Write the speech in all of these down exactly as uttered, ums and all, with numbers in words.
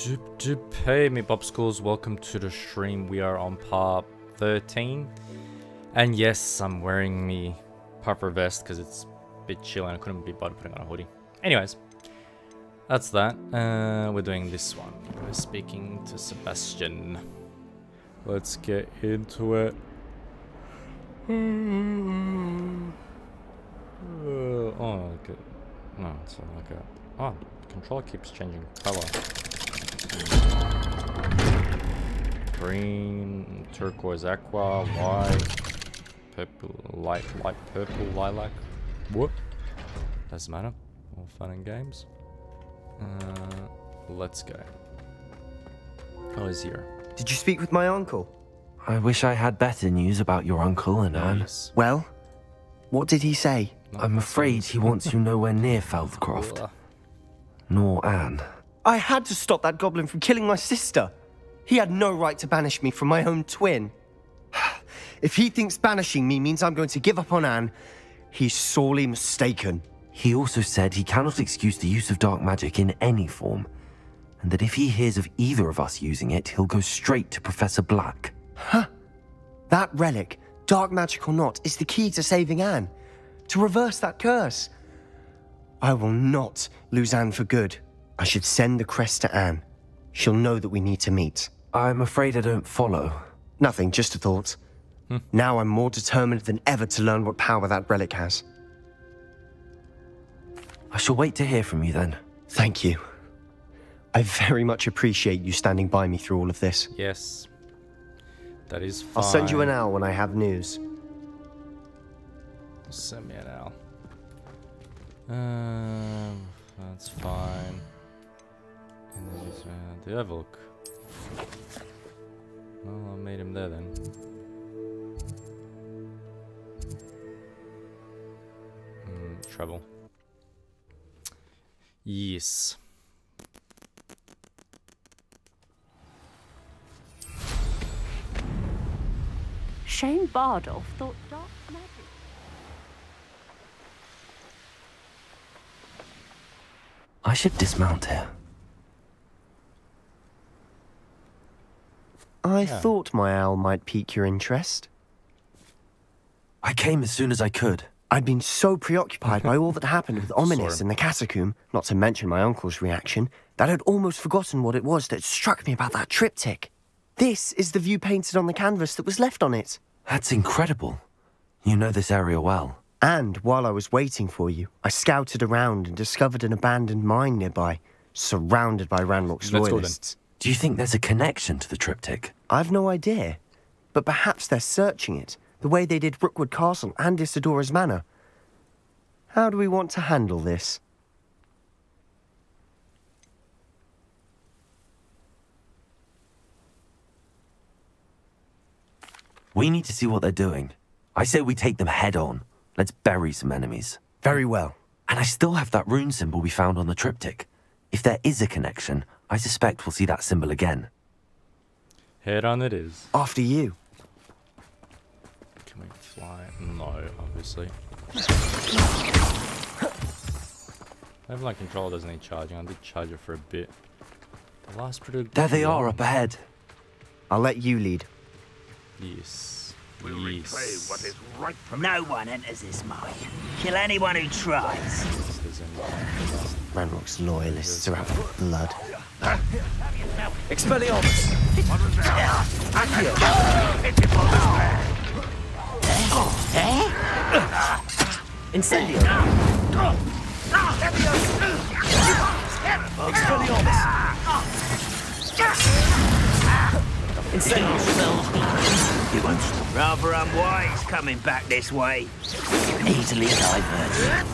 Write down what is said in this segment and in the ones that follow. Doop, doop. Hey, me Bob Schools, welcome to the stream. We are on part thirteen. And yes, I'm wearing me puffer vest because it's a bit chill and I couldn't be bothered putting on a hoodie. Anyways, that's that. Uh, we're doing this one. We're speaking to Sebastian. Let's get into it. Uh, oh, good. No, it's not like that. Oh, the controller keeps changing color. Green, turquoise, aqua, white, purple, light, light purple, lilac. Whoop. Doesn't matter. All fun and games. Uh, let's go. Oh, he's here. Did you speak with my uncle? I wish I had better news about your uncle and Anne. Nice. Well, what did he say? Not I'm afraid he wants you nowhere near Feldcroft. Nor Anne. I had to stop that goblin from killing my sister. He had no right to banish me from my own twin. If he thinks banishing me means I'm going to give up on Anne, he's sorely mistaken. He also said he cannot excuse the use of dark magic in any form, and that if he hears of either of us using it, he'll go straight to Professor Black. Huh. That relic, dark magic or not, is the key to saving Anne, to reverse that curse. I will not lose Anne for good. I should send the crest to Anne. She'll know that we need to meet. I'm afraid I don't follow. Nothing, just a thought. Hmm. Now I'm more determined than ever to learn what power that relic has. I shall wait to hear from you then. Thank you. I very much appreciate you standing by me through all of this. Yes. That is fine. I'll send you an owl when I have news. Send me an owl. Um, that's fine. And then just, uh, the overlook. Well, I made him there then. Mm, trouble. Yes. Shane Bardolph thought dark magic. I should dismount here. I yeah. thought my owl might pique your interest. I came as soon as I could. I'd been so preoccupied by all that happened with Ominous in the catacomb, not to mention my uncle's reaction, that I'd almost forgotten what it was that struck me about that triptych. This is the view painted on the canvas that was left on it. That's incredible. You know this area well. And while I was waiting for you, I scouted around and discovered an abandoned mine nearby, surrounded by Ranrock's loyalists. Do you think there's a connection to the triptych? I've no idea, but perhaps they're searching it, the way they did Brookwood Castle and Isidora's Manor. How do we want to handle this? We need to see what they're doing. I say we take them head on. Let's bury some enemies. Very well. And I still have that rune symbol we found on the triptych. If there is a connection, I suspect we'll see that symbol again. Head on it is. After you. Can we fly? No, obviously. I have my controller doesn't need charging. I did charge it for a bit. The last pretty There they long. are up ahead. I'll let you lead. Yes. We'll yes. replay what is right from No one enters this mine. Kill anyone who tries. Ranrock's loyalists are out for blood. Expelliarmus! Accio! Incendio! Expelliarmus! Incendio! Rather unwise coming back this way. Easily diverted.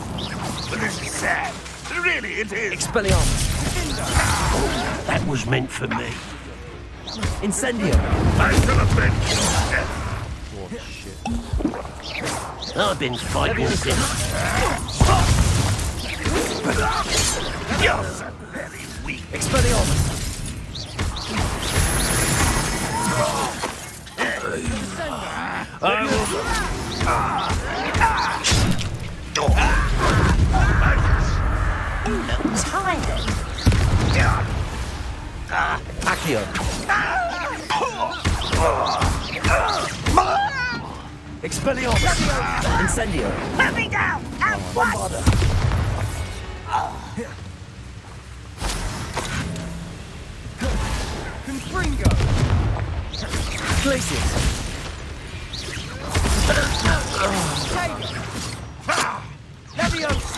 But this is sad. Really it is. Expelliarmus! Oh, that was meant for me. Incendio! I should have been... Oh, shit. I've been fighting with him. You're very weak. Expelliarmus! I will... You look tired. Ah! Hill. Expelliarmus! Incendio! Put me down! And what? Confringo! Glacius! Take it! Leviosa!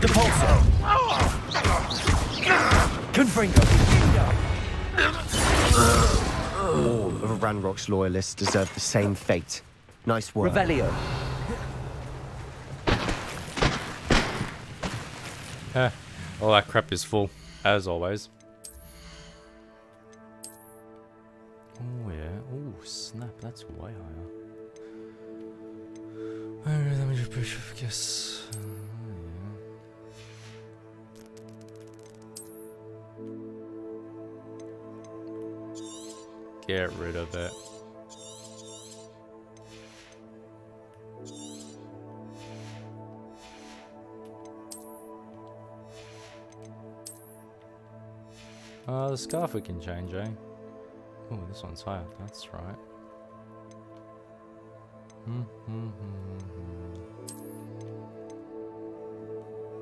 Depulso! Confringo! All of Ranrock's loyalists deserve the same fate. Nice work. Revelio. Eh, all that crap is full, as always. Oh yeah. Oh snap, that's way higher. Let me just push off, I guess. Get rid of it. Ah, uh, the scarf we can change, eh? Oh, this one's higher. That's right. Mm-hmm.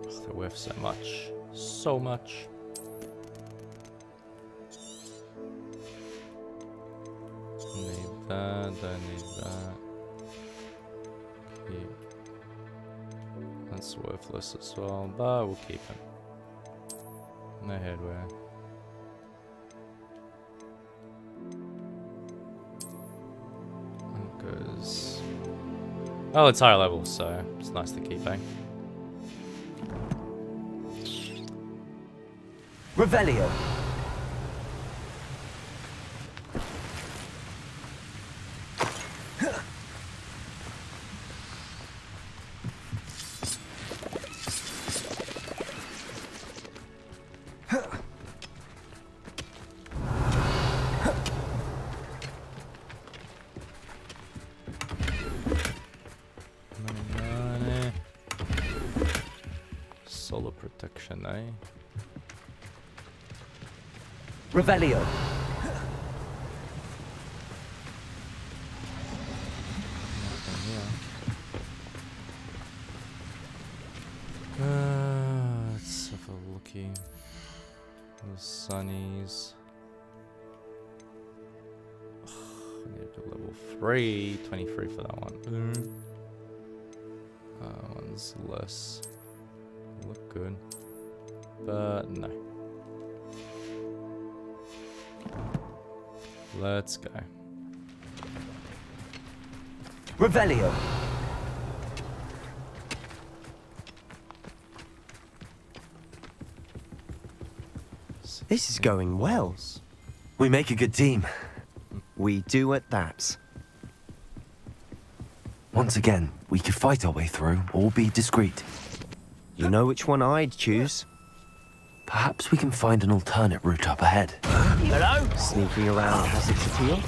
Oh, they're worth so much. So much. That, don't need that. Keep. That's worthless as well, but we'll keep it. No headwear. That goes. Oh, it's higher level, so it's nice to keep, eh? Revelio. Revelio. Uh, let's have a looky. Those sunnies. Oh, I need to level three. twenty-three for that one. Mm. That one's less. Look good. But no. Let's go. Revelio. This is going well. We make a good team. We do at that. Once again, we could fight our way through or be discreet. You know which one I'd choose. Perhaps we can find an alternate route up ahead. Hello? Sneaking around has its appeal.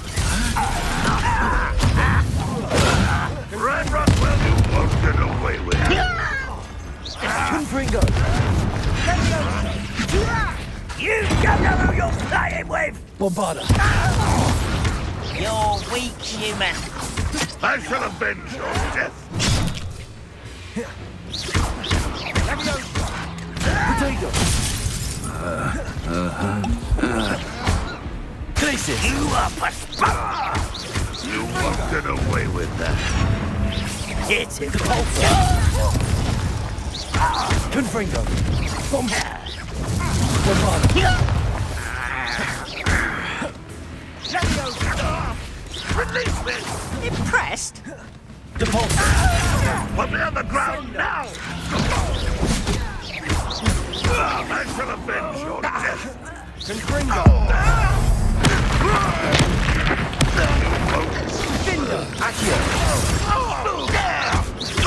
Ranrok will you won't get away with it. Confringo! You don't know who you're playing with! Bombarda! You're weak, human. I shall avenge your death. Potato! Uh, uh, uh. Places. You are a spar! You won't get away with that. It's impossible. Ah. Confringo. Bomb. Bomb. Release me. Impressed. Default. Ah. Put me on the ground now. I shall avenge your death! Confringo! Confringo! Accio!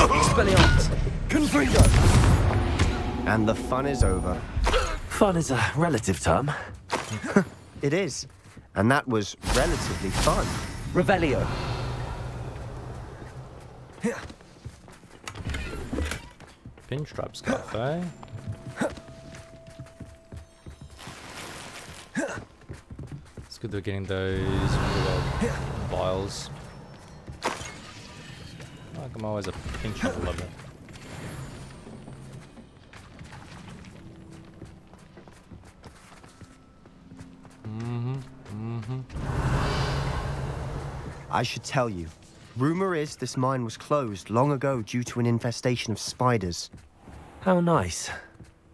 Expelliarmus! Confringo! And the fun is over. Fun is a relative term. It is. And that was relatively fun. Revelio. Pinstripe scarf, eh? Huh. It's good they're getting those vials. Like I'm always a pinch of a level. Mm-hmm. Mm-hmm. I should tell you. Rumor is this mine was closed long ago due to an infestation of spiders. How nice.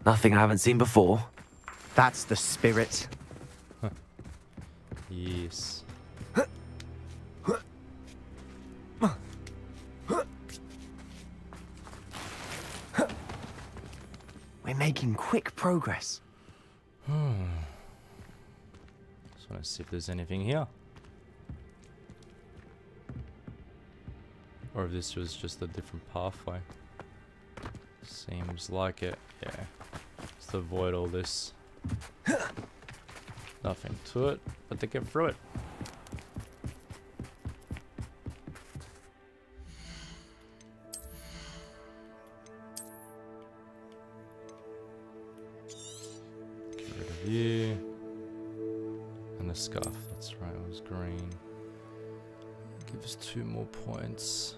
Nothing I haven't seen before. That's the spirit. Huh. Yes. We're making quick progress. Hmm. Just want to see if there's anything here. Or if this was just a different pathway. Seems like it. Yeah. Just avoid all this. Nothing to it, but they get through it. Get rid of you. And the scarf. That's right, it was green. Give us two more points.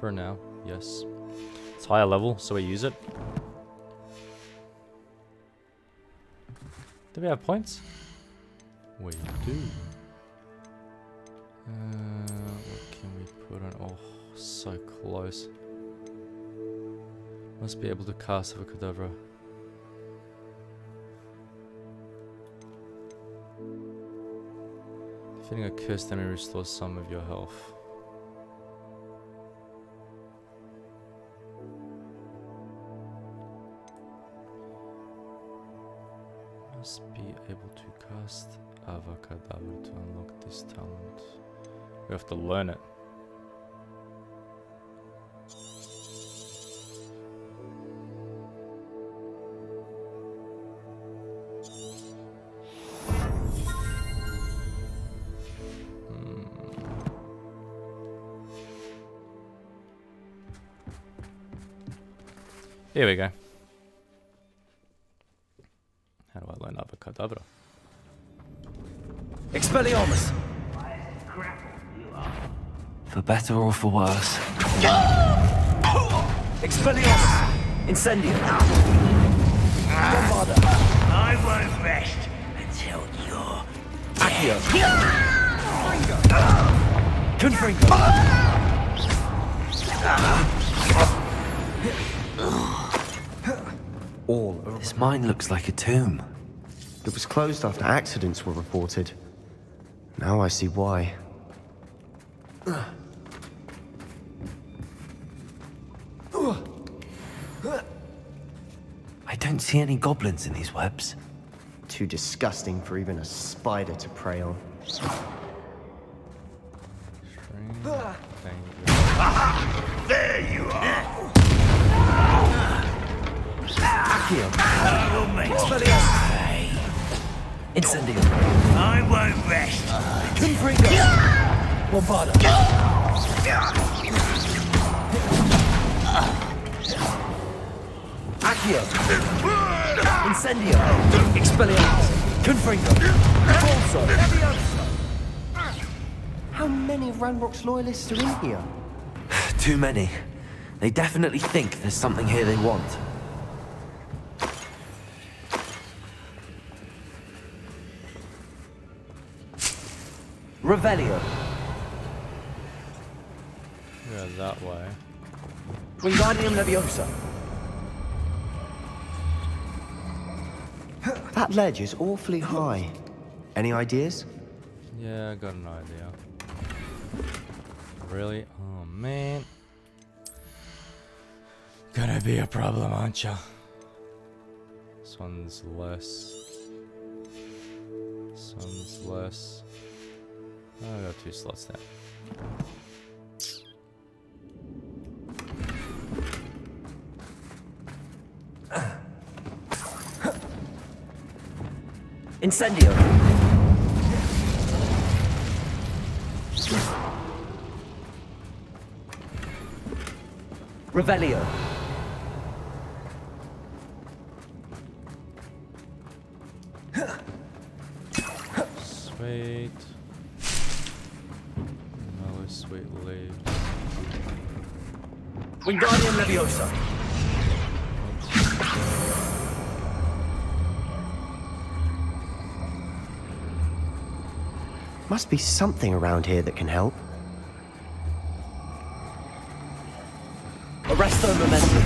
For now, yes. It's higher level, so we use it. Do we have points? We do. Uh, what can we put on? Oh, so close. Must be able to cast a Kadabra. Defeating a curse then restores some of your health. Avacadabra to unlock this talent. We have to learn it. Hmm. Here we go. How do I learn Avacadabra? Expelliarmus! For better or for worse. Expelliarmus! Incendio! Bombarda! I won't rest until you're Accio! Confringo! Confringo! All over. This mine looks like a tomb. It was closed after accidents were reported. Now I see why. I don't see any goblins in these webs. Too disgusting for even a spider to prey on. There you are! Incendio. I won't rest. Confringo. Bombarda. Accio. Incendio. Expelliarmus. Confringo. Falso. How many Ranrok's loyalists are in here? Too many. They definitely think there's something here they want. Revelio. Yeah, that way. Wingardium Leviosa. That ledge is awfully high. Any ideas? Yeah, I got an idea. Really? Oh man. Gonna be a problem, aren't ya? This one's less. This one's less. Oh, I got two slots now. Incendio. Revelio. Wait. No, sweet leaves. Wingardium Leviosa. Must be something around here that can help. Arresto momentum.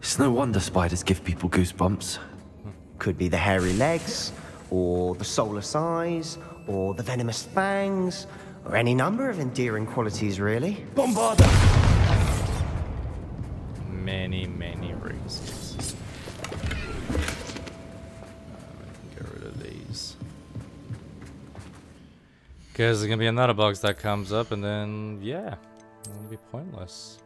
It's no wonder spiders give people goosebumps. Could be the hairy legs, or the soulless eyes, or the venomous fangs, or any number of endearing qualities, really. Bombarda! Many, many reasons. I can get rid of these. Because there's gonna be another box that comes up, and then, yeah, it'll be pointless.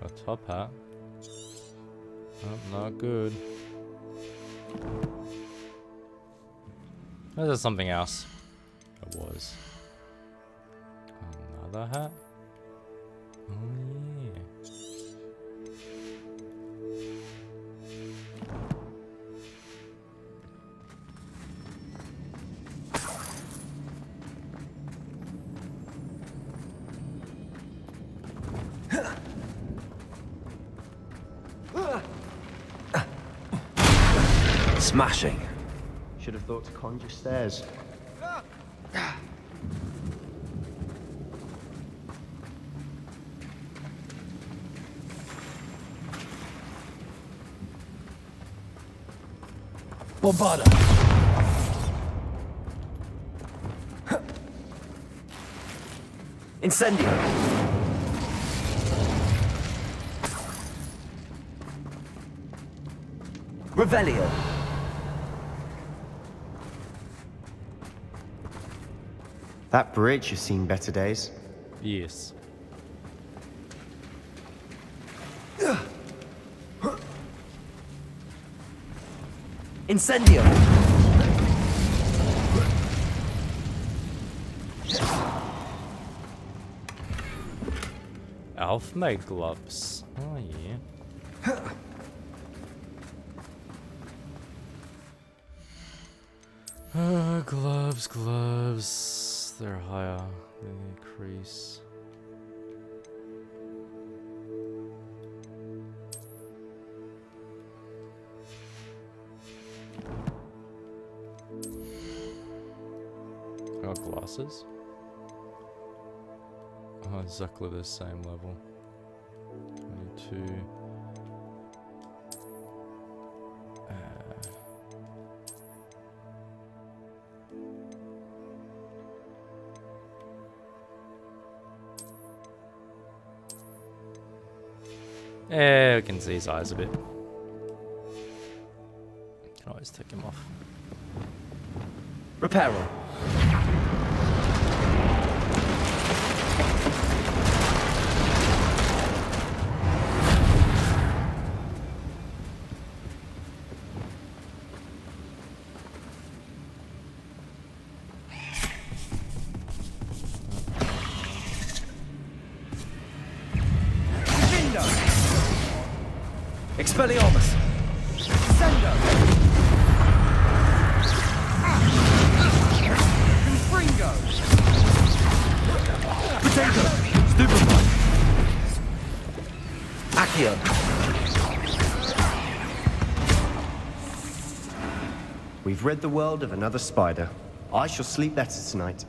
A top hat. Oh, not good. This is something else. It was. Another hat? Oh, yeah. Smashing. Should have thought to conjure stairs. Bombarda. Incendio. Revelio. That bridge has seen better days. Yes. Incendio. Elf made gloves. Oh yeah. Uh, gloves, gloves. They're higher than the crease. Got glasses. Oh, exactly the same level. Twenty-two. Yeah, we can see his eyes a bit. Can always take him off. Repairer. Expelliarmus. Sendo. Confringo. Potato. Stupefy. Accio. We've rid the world of another spider. I shall sleep better tonight.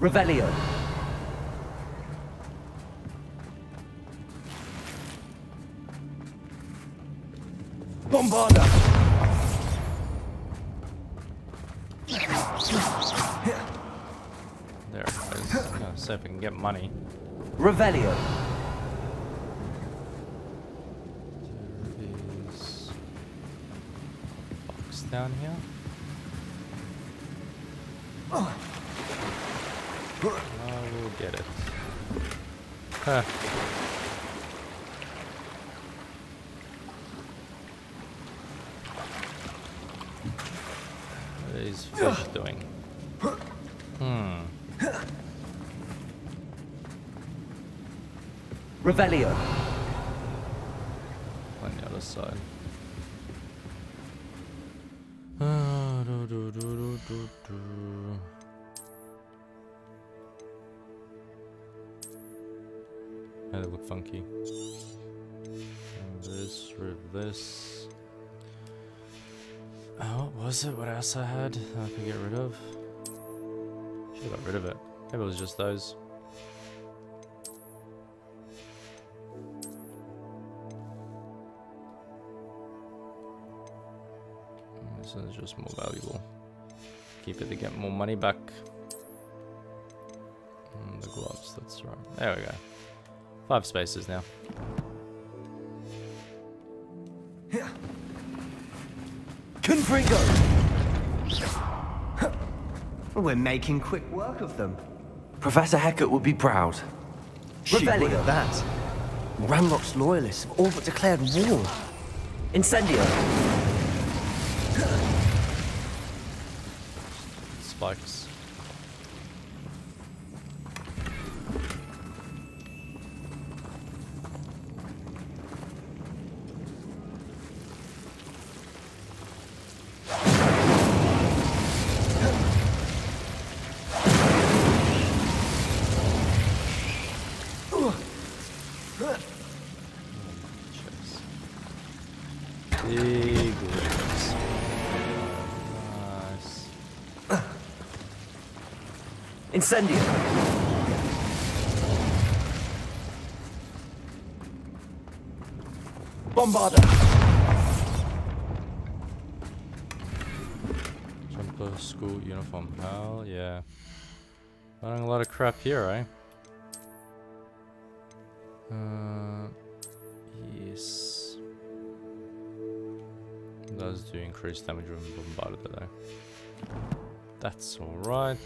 Revelio. Bombarda. There it is. I'll see if we can get money. Revelio. There is a box down here. I will get it. Huh. is fish doing? Hmm. Revelio. On the other side. Ah, do, do, do, do, do, do. Yeah, they look funky. And this, with this. Oh, what was it? What else I had that I could get rid of? Should have got rid of it. Maybe it was just those. This one's just more valuable. Keep it to get more money back. And the gloves, that's right. There we go. Five spaces now. Confringo! We're making quick work of them. Professor Hecate would be proud. She would at that. Ranrock's loyalists have all but declared war. Incendio! Spikes. Incendio. Bombarda. Jumper school uniform. Hell yeah. Running a lot of crap here, eh? Uh, yes. It does do increased damage when bombarded though. That's alright.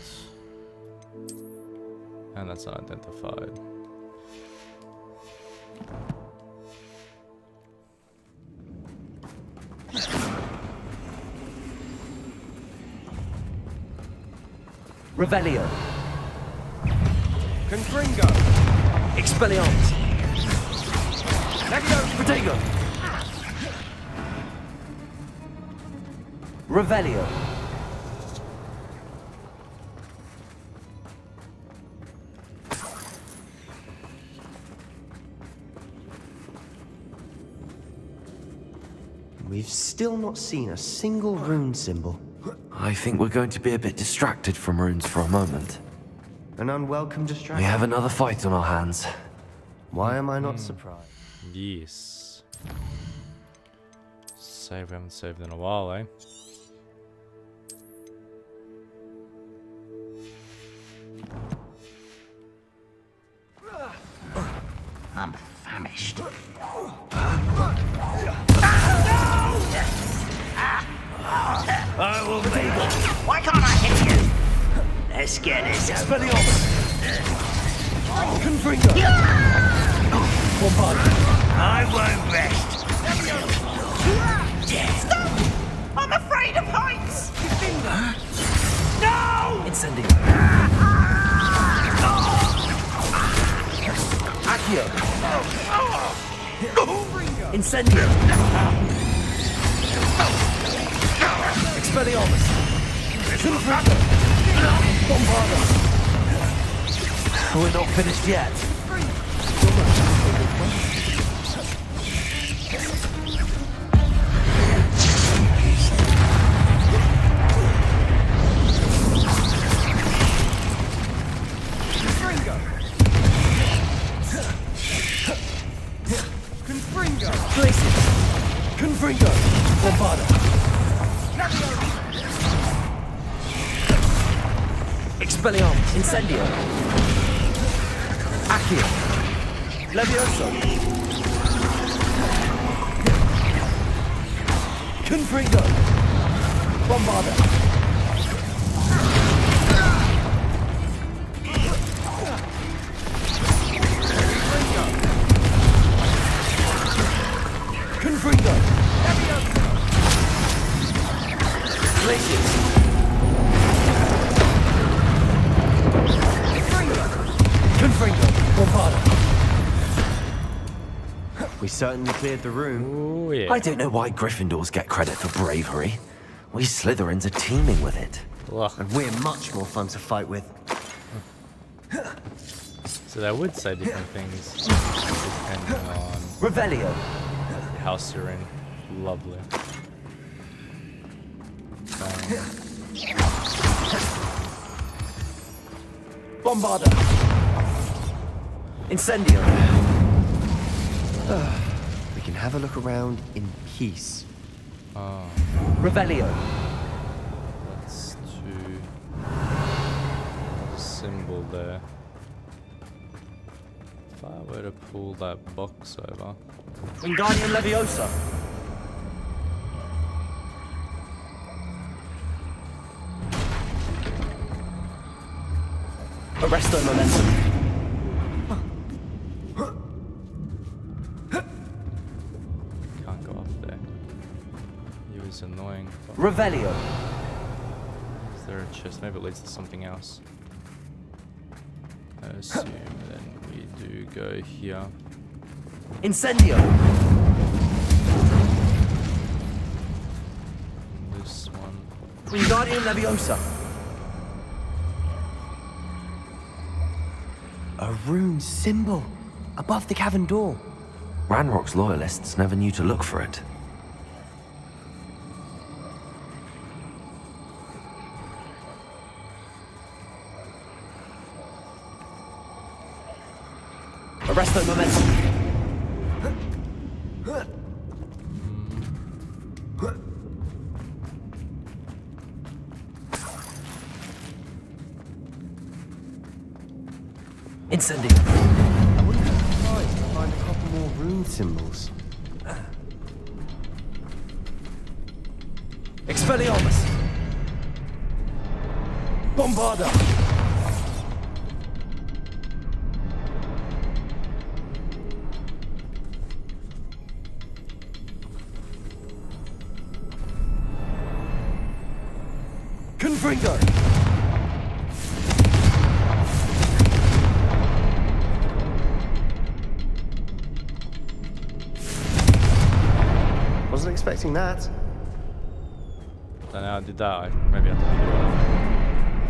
And that's unidentified. Revelio. Confringo. Expelliarmus. Legio Protego. Revelio. We've still not seen a single rune symbol. I think we're going to be a bit distracted from runes for a moment. An unwelcome distraction. We have another fight on our hands. Why am I not mm. surprised? Yes. Save, we haven't saved in a while, eh? I'm famished. I will be. Why can't I hit you? Let's get this over. I can bring you. I won't rest. Stop! I'm afraid of heights. No! Incendio. Accio. Oh. Incendio. Expelliarmus! Confringo! Bombarda! We're not finished yet. Confringo! Confringo! Places! Confringo! Bombarda! Expelliarmus, incendio. Accio. Levioso. Confringo. Bombarda. Confringo. Confringo. Glacius. We certainly cleared the room. Ooh, yeah. I don't know why Gryffindors get credit for bravery. We Slytherins are teeming with it. Ugh. And we're much more fun to fight with. So that would say different things depending on Revelio. House you're in. Lovely. Um. Bombarda. Incendio. We can have a look around in peace. Oh. Revelio. Let's do the symbol there. If I were to pull that box over. Wingardium Leviosa. Arresto momentum. Annoying. Revelio. Is there a chest? Maybe it leads to something else. I assume then we do go here. Incendio. And this one. Wingardium Leviosa. A rune symbol above the cavern door. Ranrock's loyalists never knew to look for it. Arrest the momentum. Incendio. I wouldn't be surprised to find a couple more rune symbols. Expelliarmus. Bombarda. Confringo! Wasn't expecting that. I don't know how I did that. I maybe I had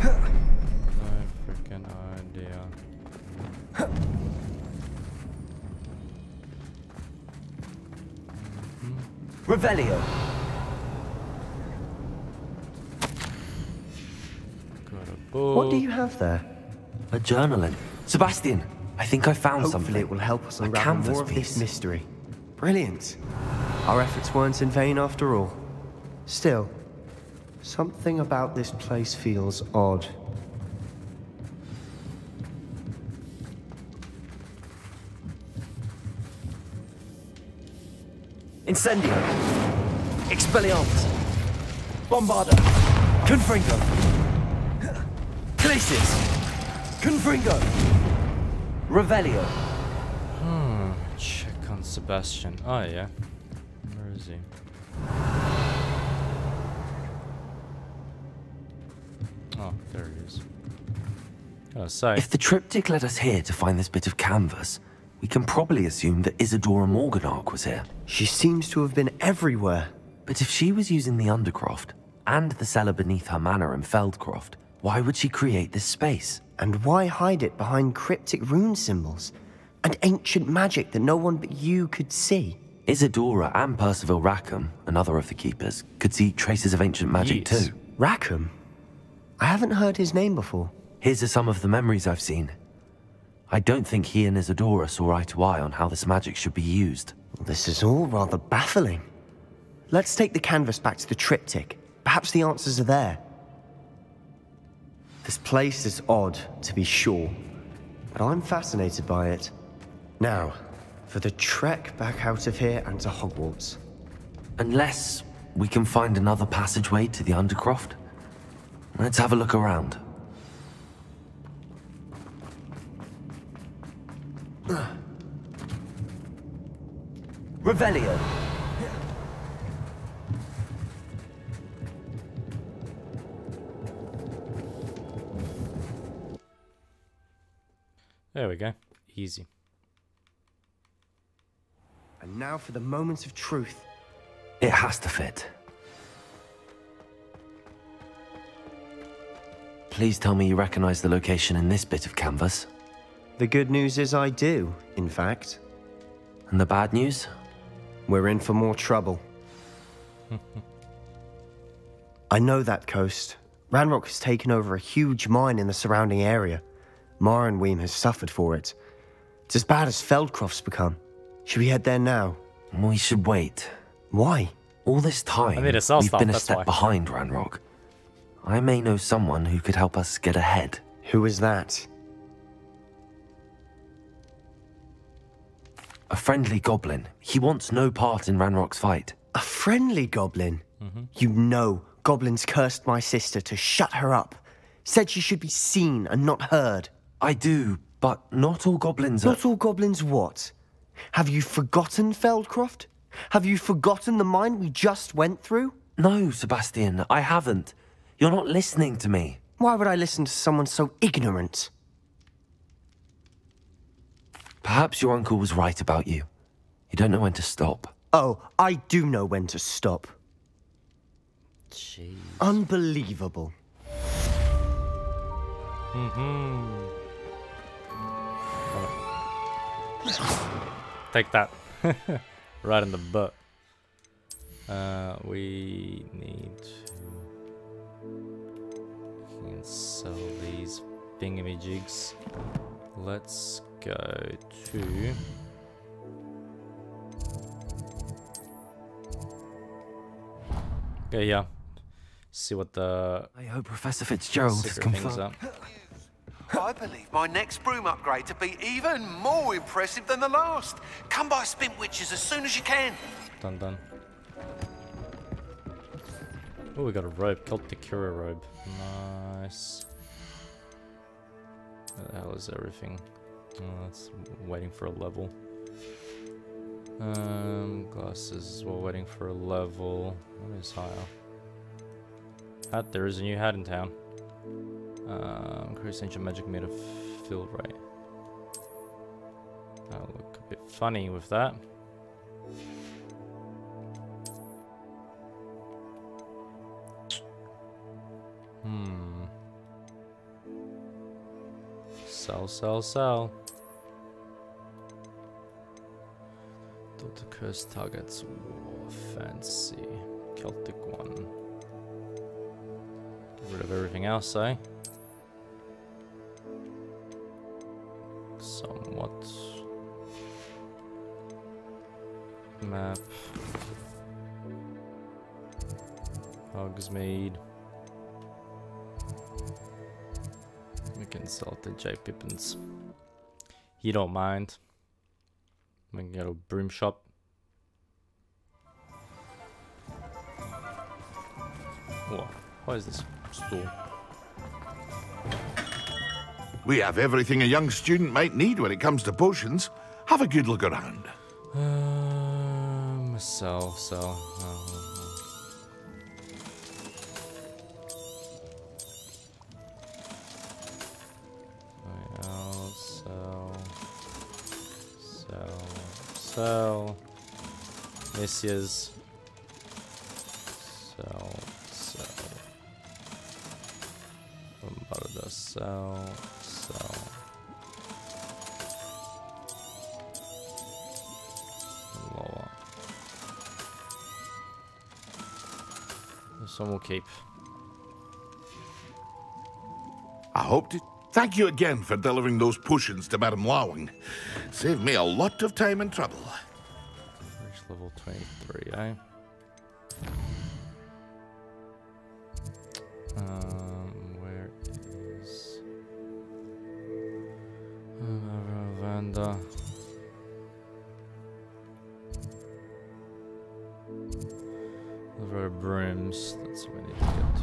to figure it out. No freaking idea. Revelio! What do you have there? A journaling. Sebastian, I think I found Hopefully something. Hopefully it will help us unravel more of this mystery. Brilliant. Our efforts weren't in vain after all. Still, something about this place feels odd. Incendio. Expelliarmus. Bombarda. Confringo. Confringo. Revelio. Hmm. Check on Sebastian. Oh yeah. Where is he? Oh, there he is. Oh, sorry. If the triptych led us here to find this bit of canvas, we can probably assume that Isidora Morganarch was here. She seems to have been everywhere. But if she was using the Undercroft and the cellar beneath her manor in Feldcroft, why would she create this space? And why hide it behind cryptic rune symbols and ancient magic that no one but you could see? Isidora and Percival Rackham, another of the keepers, could see traces of ancient magic yes. too. Rackham? I haven't heard his name before. Here's are some of the memories I've seen. I don't think he and Isidora saw eye to eye on how this magic should be used. Well, this is all rather baffling. Let's take the canvas back to the triptych. Perhaps the answers are there. This place is odd, to be sure, but I'm fascinated by it. Now, for the trek back out of here and to Hogwarts. Unless we can find another passageway to the Undercroft. Let's have a look around. Revelio. There we go. Easy. And now for the moment of truth. It has to fit. Please tell me you recognize the location in this bit of canvas. The good news is I do, in fact. And the bad news? We're in for more trouble. I know that coast. Ranrok has taken over a huge mine in the surrounding area. Marenweem has suffered for it. It's as bad as Feldcroft's become. Should we head there now? We should wait. Why? All this time, I mean, we've stuff, been a step why. behind Ranrok. I may know someone who could help us get ahead. Who is that? A friendly goblin. He wants no part in Ranrock's fight. A friendly goblin? Mm-hmm. You know, goblins cursed my sister to shut her up. Said she should be seen and not heard. I do, but not all goblins are... Not all goblins what? Have you forgotten Feldcroft? Have you forgotten the mine we just went through? No, Sebastian, I haven't. You're not listening to me. Why would I listen to someone so ignorant? Perhaps your uncle was right about you. You don't know when to stop. Oh, I do know when to stop. Jeez. Unbelievable. Mm-hmm. Take that. Right in the butt. Uh, we need to... sell these bingamy jigs. Let's go to okay, yeah. See what the I hope Professor Fitzgerald is confirmed. I believe my next broom upgrade to be even more impressive than the last. Come by spin witches as soon as you can. Done, done. Oh, we got a robe, Celtic Cura robe. Nice. Where the hell is everything? Oh, that's waiting for a level. Um, glasses, we're waiting for a level. What is higher? Hat, there is a new hat in town. Um, increase ancient magic meter fill rate. That'll look a bit funny with that. Hmm. Sell, sell, sell. Daughter curse targets. Whoa, fancy. Celtic one. Get rid of everything else, eh? Somewhat. Map. Hogsmeade. We can sell it to J. Pippins. He don't mind. We can get a broom shop. What? Why is this store? We have everything a young student might need when it comes to potions. Have a good look around. Um, sell, sell. Oh. Sell, this is sell, sell, Bombarda, sell, sell, lower. Some will keep. I hope to. Thank you again for delivering those potions to Madame Lowing. Saved me a lot of time and trouble. Reach level twenty-three, eh? Um, where is... Lavanda. Lavender brooms, that's what we need to get to.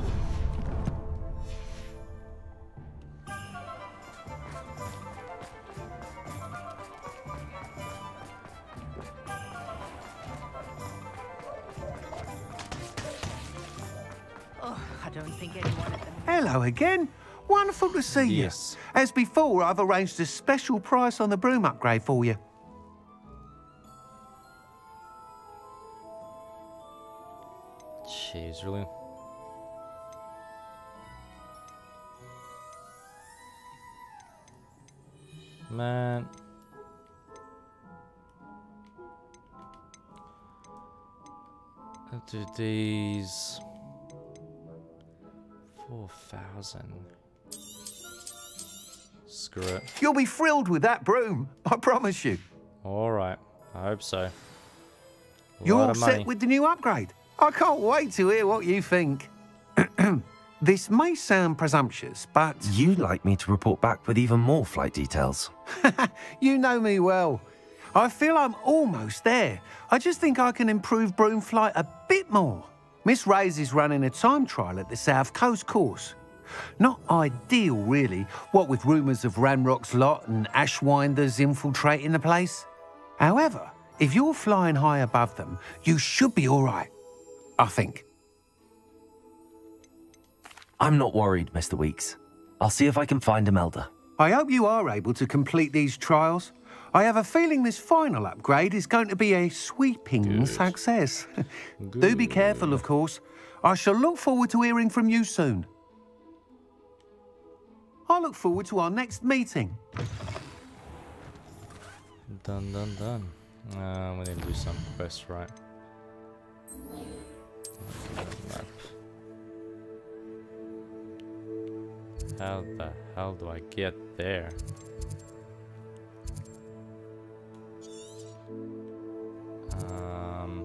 Hello again. Wonderful to see yes. you. As before, I've arranged a special price on the broom upgrade for you. Jeez, really? Man. Let's do these. four thousand. Screw it. You'll be thrilled with that broom, I promise you. All right. I hope so. You're all set with the new upgrade. I can't wait to hear what you think. This may sound presumptuous, but... You'd like me to report back with even more flight details. You know me well. I feel I'm almost there. I just think I can improve broom flight a bit more. Miss Ray's is running a time trial at the South Coast course. Not ideal, really, what with rumours of Ranrock's lot and Ashwinders infiltrating the place. However, if you're flying high above them, you should be all right, I think. I'm not worried, Mister Weeks. I'll see if I can find Imelda. I hope you are able to complete these trials. I have a feeling this final upgrade is going to be a sweeping Good. success. Good. Do be careful, of course. I shall look forward to hearing from you soon. I look forward to our next meeting. Done, done, done. Uh, we need to do some quests, right? Map. How the hell do I get there? Um.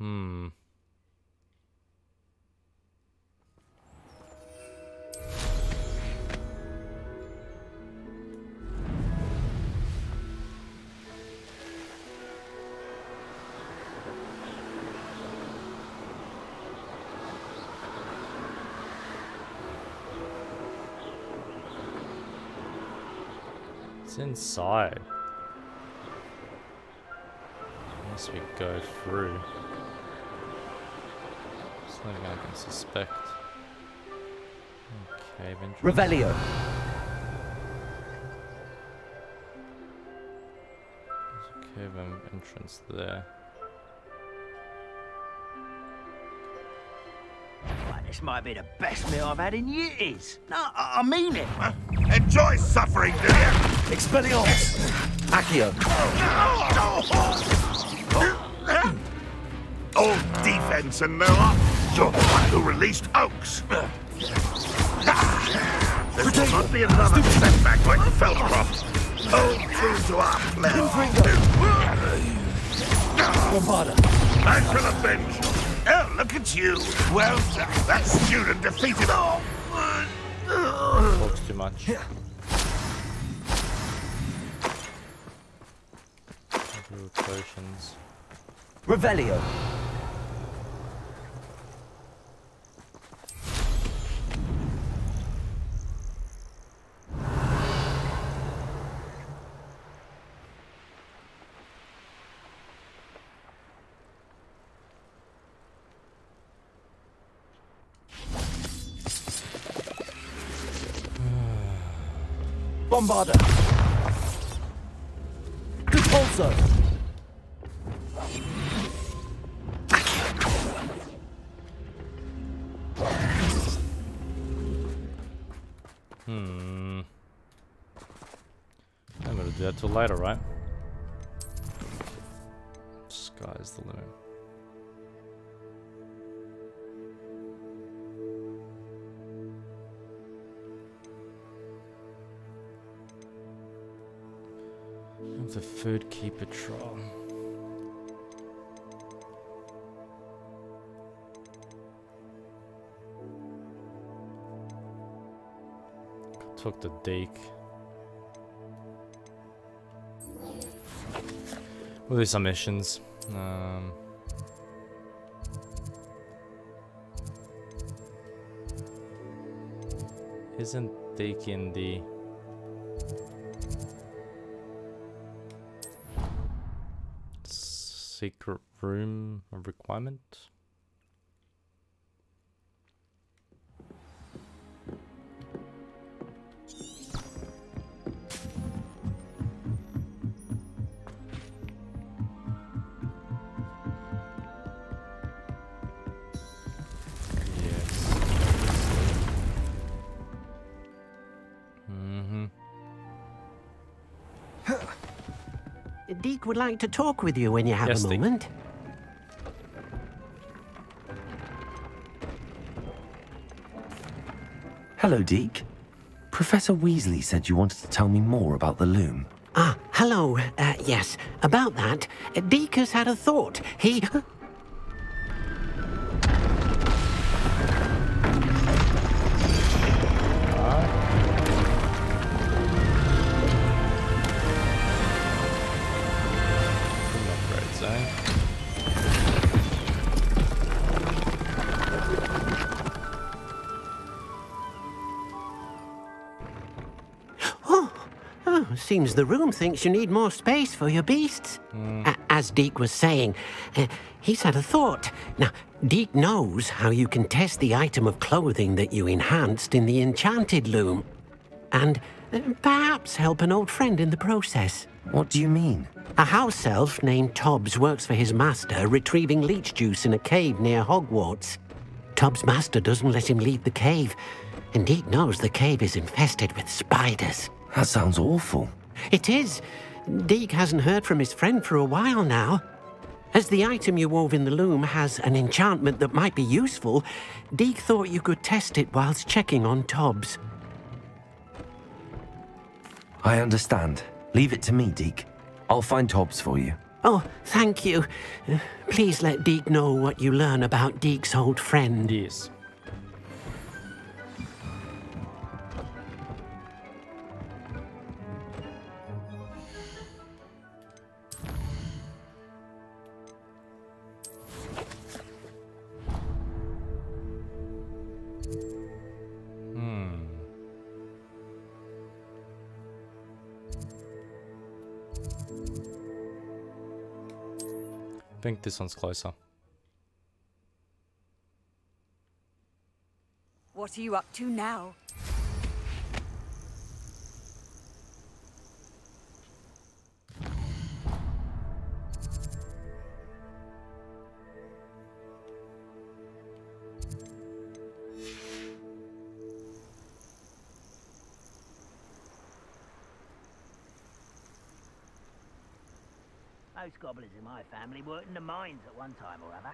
Hmm. It's inside. Unless we go through. There's nothing I can suspect. Okay, Revelio. There's a cave entrance there. Right, this might be the best meal I've had in years. No, I, I mean it. Huh? Enjoy suffering, do you? Expelliarmus! Accio! All defense and no up! You're the one who released Oaks! This will not be another setback like Feldcroft! Hold true to our plan! Bombarda! Back for the bench! Oh, look at you! Well done! That student defeated all! Talks too much. Potions. Revelio. Bombarda. Repulsor. Hmm. I'm gonna do that till later, right? Sky's the limit. The food key patrol. Took the Deke. We'll do some missions. Um, isn't Deke in the? secret room a requirement? Deke would like to talk with you when you have yes, a moment. Hello, Deke. Professor Weasley said you wanted to tell me more about the loom. Ah, hello. Uh, yes, about that, Deke has had a thought. He... Seems the room thinks you need more space for your beasts. Mm. Uh, as Deke was saying, uh, he's had a thought. Now, Deke knows how you can test the item of clothing that you enhanced in the enchanted loom, and uh, perhaps help an old friend in the process. What do you mean? A house elf named Tobbs works for his master, retrieving leech juice in a cave near Hogwarts. Tobbs' master doesn't let him leave the cave, and Deke knows the cave is infested with spiders. That sounds awful. It is. Deke hasn't heard from his friend for a while now. As the item you wove in the loom has an enchantment that might be useful, Deke thought you could test it whilst checking on Tobbs. I understand. Leave it to me, Deke. I'll find Tobbs for you. Oh, thank you. Uh, please let Deke know what you learn about Deke's old friend. Yes. I think this one's closer. What are you up to now? Most gobblers in my family worked in the mines at one time or other.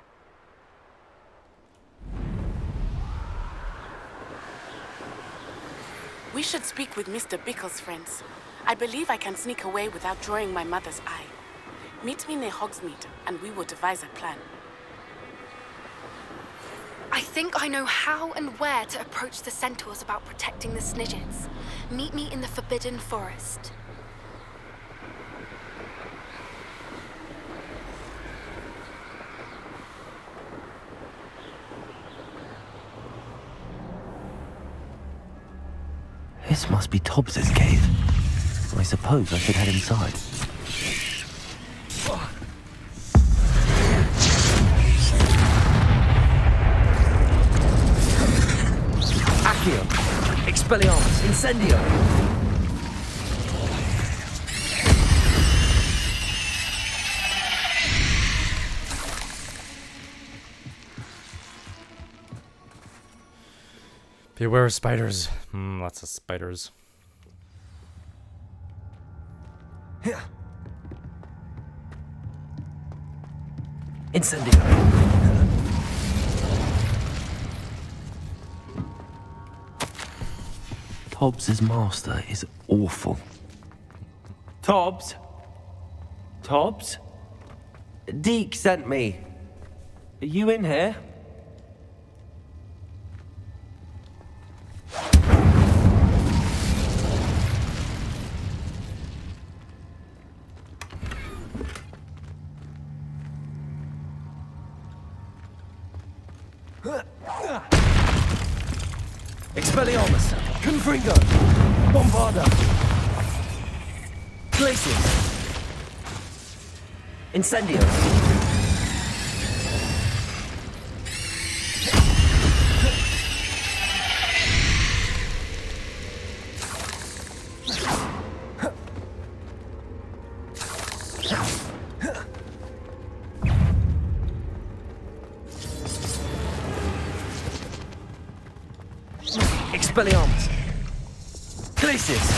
We should speak with Mister Bickle's friends. I believe I can sneak away without drawing my mother's eye. Meet me near Hogsmeade, and we will devise a plan. I think I know how and where to approach the centaurs about protecting the Snidgets. Meet me in the Forbidden Forest. This must be Tobbs's cave. I suppose I should head inside. Accio! Expelliarmus! Incendio! Beware of spiders. Mm, lots of spiders. Yeah. Incendio. Tobbs's master is awful. Tobbs? Tobbs? Deke sent me. Are you in here? Expelliarmus, Confringo, Bombarda, Glacius, Incendios. Expelliarmus. Glacis.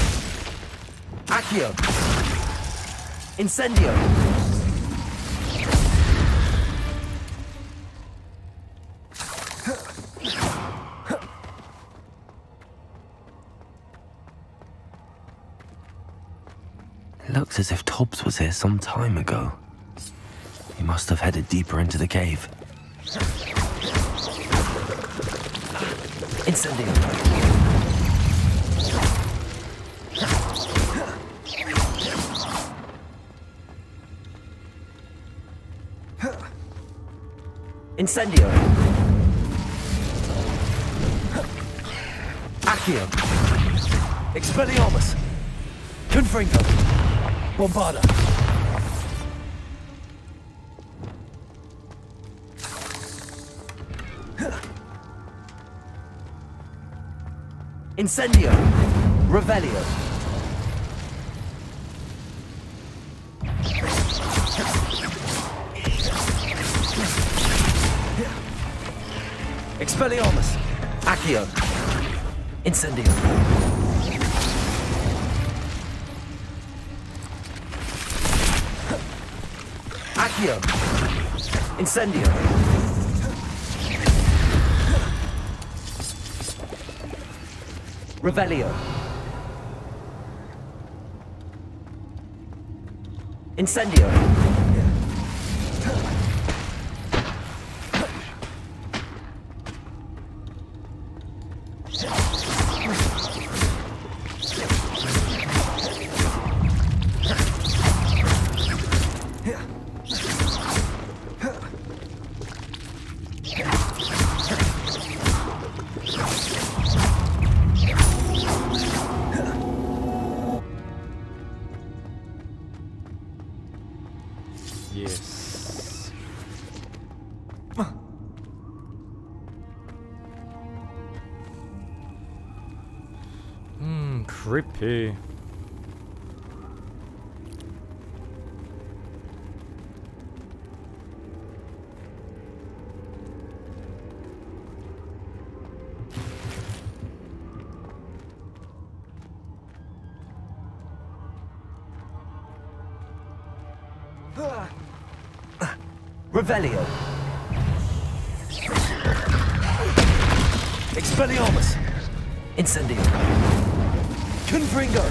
Accio. Incendio. Looks as if Tobbs was here some time ago. He must have headed deeper into the cave. Incendio. Incendio. Accio. Expelliarmus. Confringo. Bombarda. Incendio. Revelio. Expelliarmus. Accio. Incendio. Accio. Incendio. Revelio. Incendio. Creepy. Revelio. Expelliarmus. Incendio. Confringo.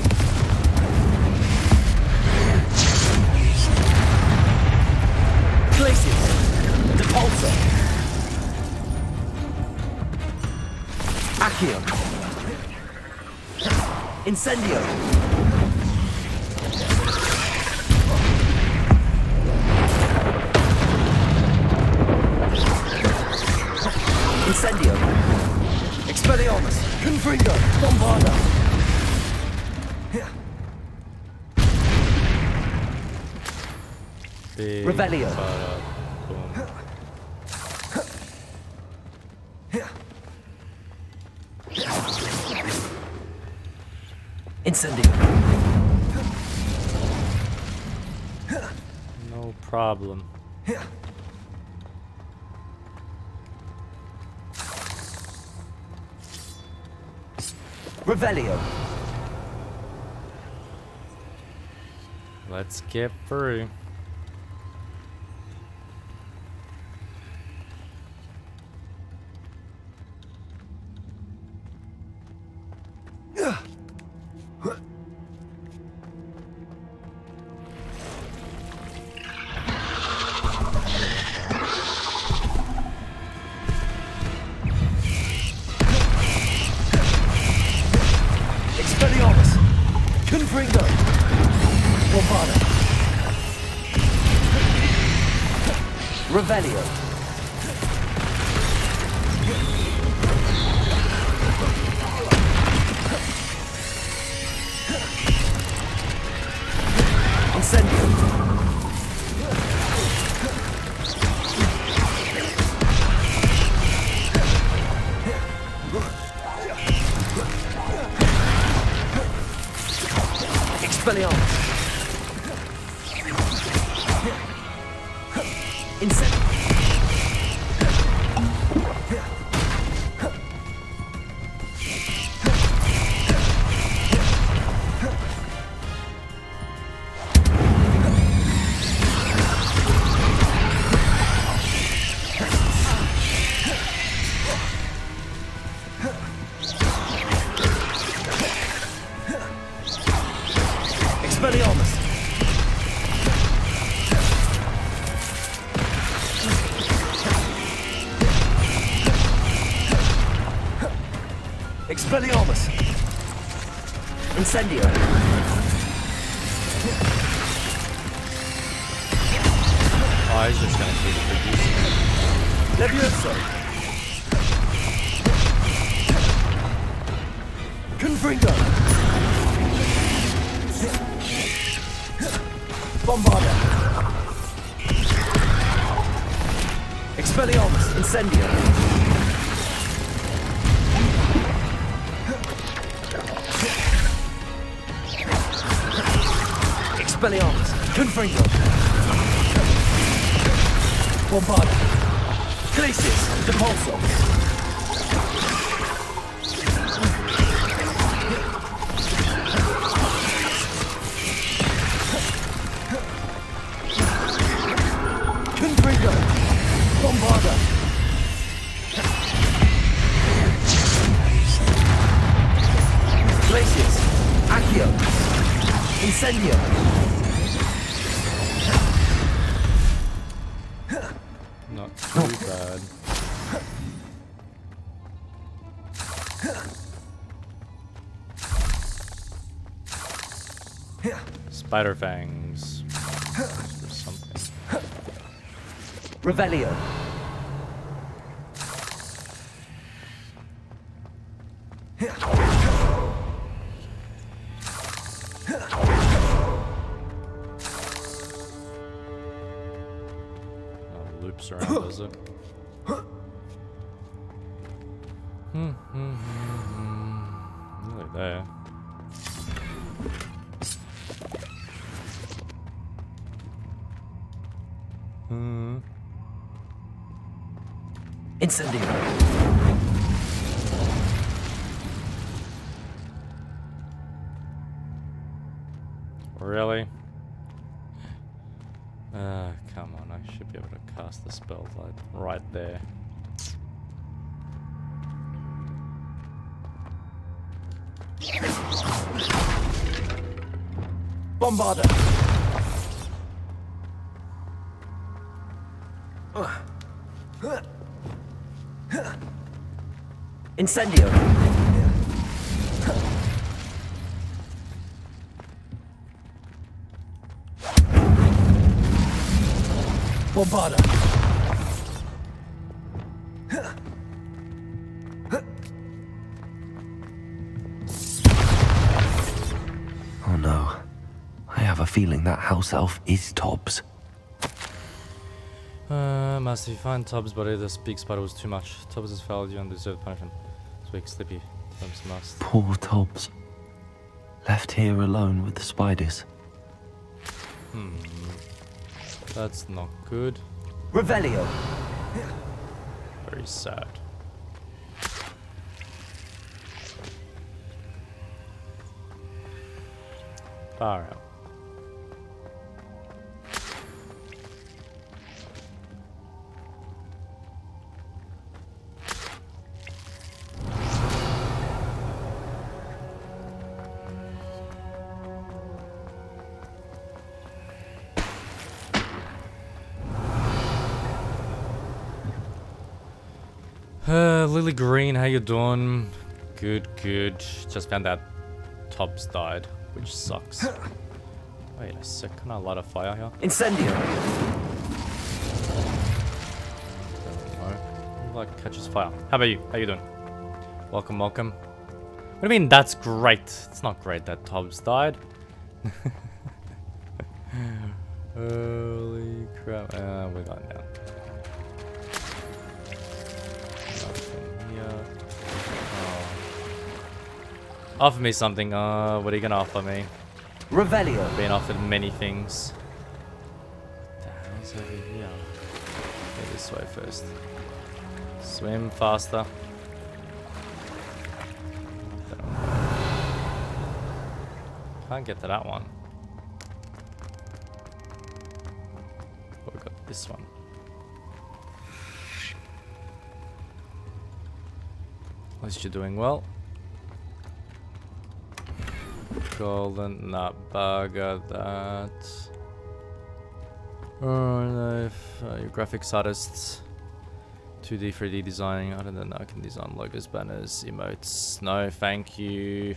Glacis. Depulsor. Accio. Incendio. Incendio. Expelliarmus. Confringo. Bombarda. Revelio. Incendio. No problem. Revelio. Let's get through. Incendio. Expelliarmus! Incendio! Oh, he's just gonna see the producer. Levioso! Confringo! Bombarda! Expelliarmus! Incendio! Expelliarmus, Confringo, Bombarda, Glacis, Depulso, Confringo, Bombarda, Glacis, Accio, Incendio. Spider fangs or something. Revelio. Oh, loops around, does it? Hmm, hmm, hmm. Nearly there. Incendio. Really? Ah, oh, come on, I should be able to cast the spell light right there. Bombarda! Incendio. Bombarda. Oh no. I have a feeling that house elf is Tobbs. Uh, must he find Tobbs, but either speaks, but it was too much. Tobbs has failed you and deserved punishment. Weak, sleepy. Tobbs must. Poor Tobbs. Left here alone with the spiders. Hmm. That's not good. Revelio. Very sad. Far out. Lily Green, how you doing? Good, good. Just found out Tobbs died, which sucks. Wait a sec, can I light a fire here? Incendio! No. Like catches fire. How about you? How you doing? Welcome, welcome. What do you mean that's great? It's not great that Tobbs died. Holy crap. Uh, we're going down. Offer me something. Uh, what are you gonna offer me? Revelio. I've been offered many things. What the hell's over here? Go this way first. Swim faster. Can't get to that one. Oh, we got this one. At least you're doing well. Golden, not bugger that. Oh, no, uh, you graphics artists. two D, three D designing. I don't know. I can design logos, banners, emotes. No, thank you.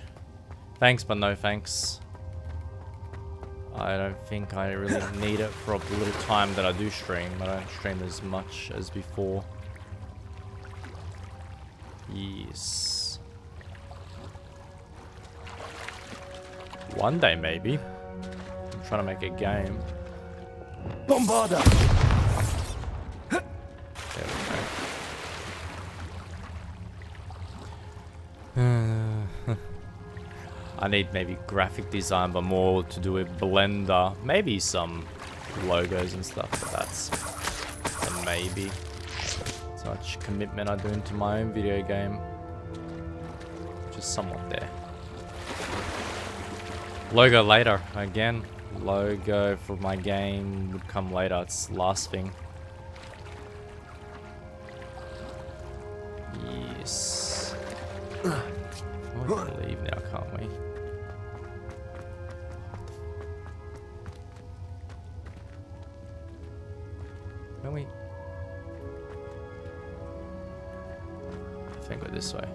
Thanks, but no thanks. I don't think I really need it for a little time that I do stream. I don't stream as much as before. Yes. One day, maybe. I'm trying to make a game. Bombarda! There we go. I need maybe graphic design, but more to do with Blender. Maybe some logos and stuff, but that's a maybe. So much commitment I do into my own video game. Just somewhat there. Logo later, again. Logo for my game would come later, it's the last thing. Yes. We can leave now, can't we? Can we? I think we're this way.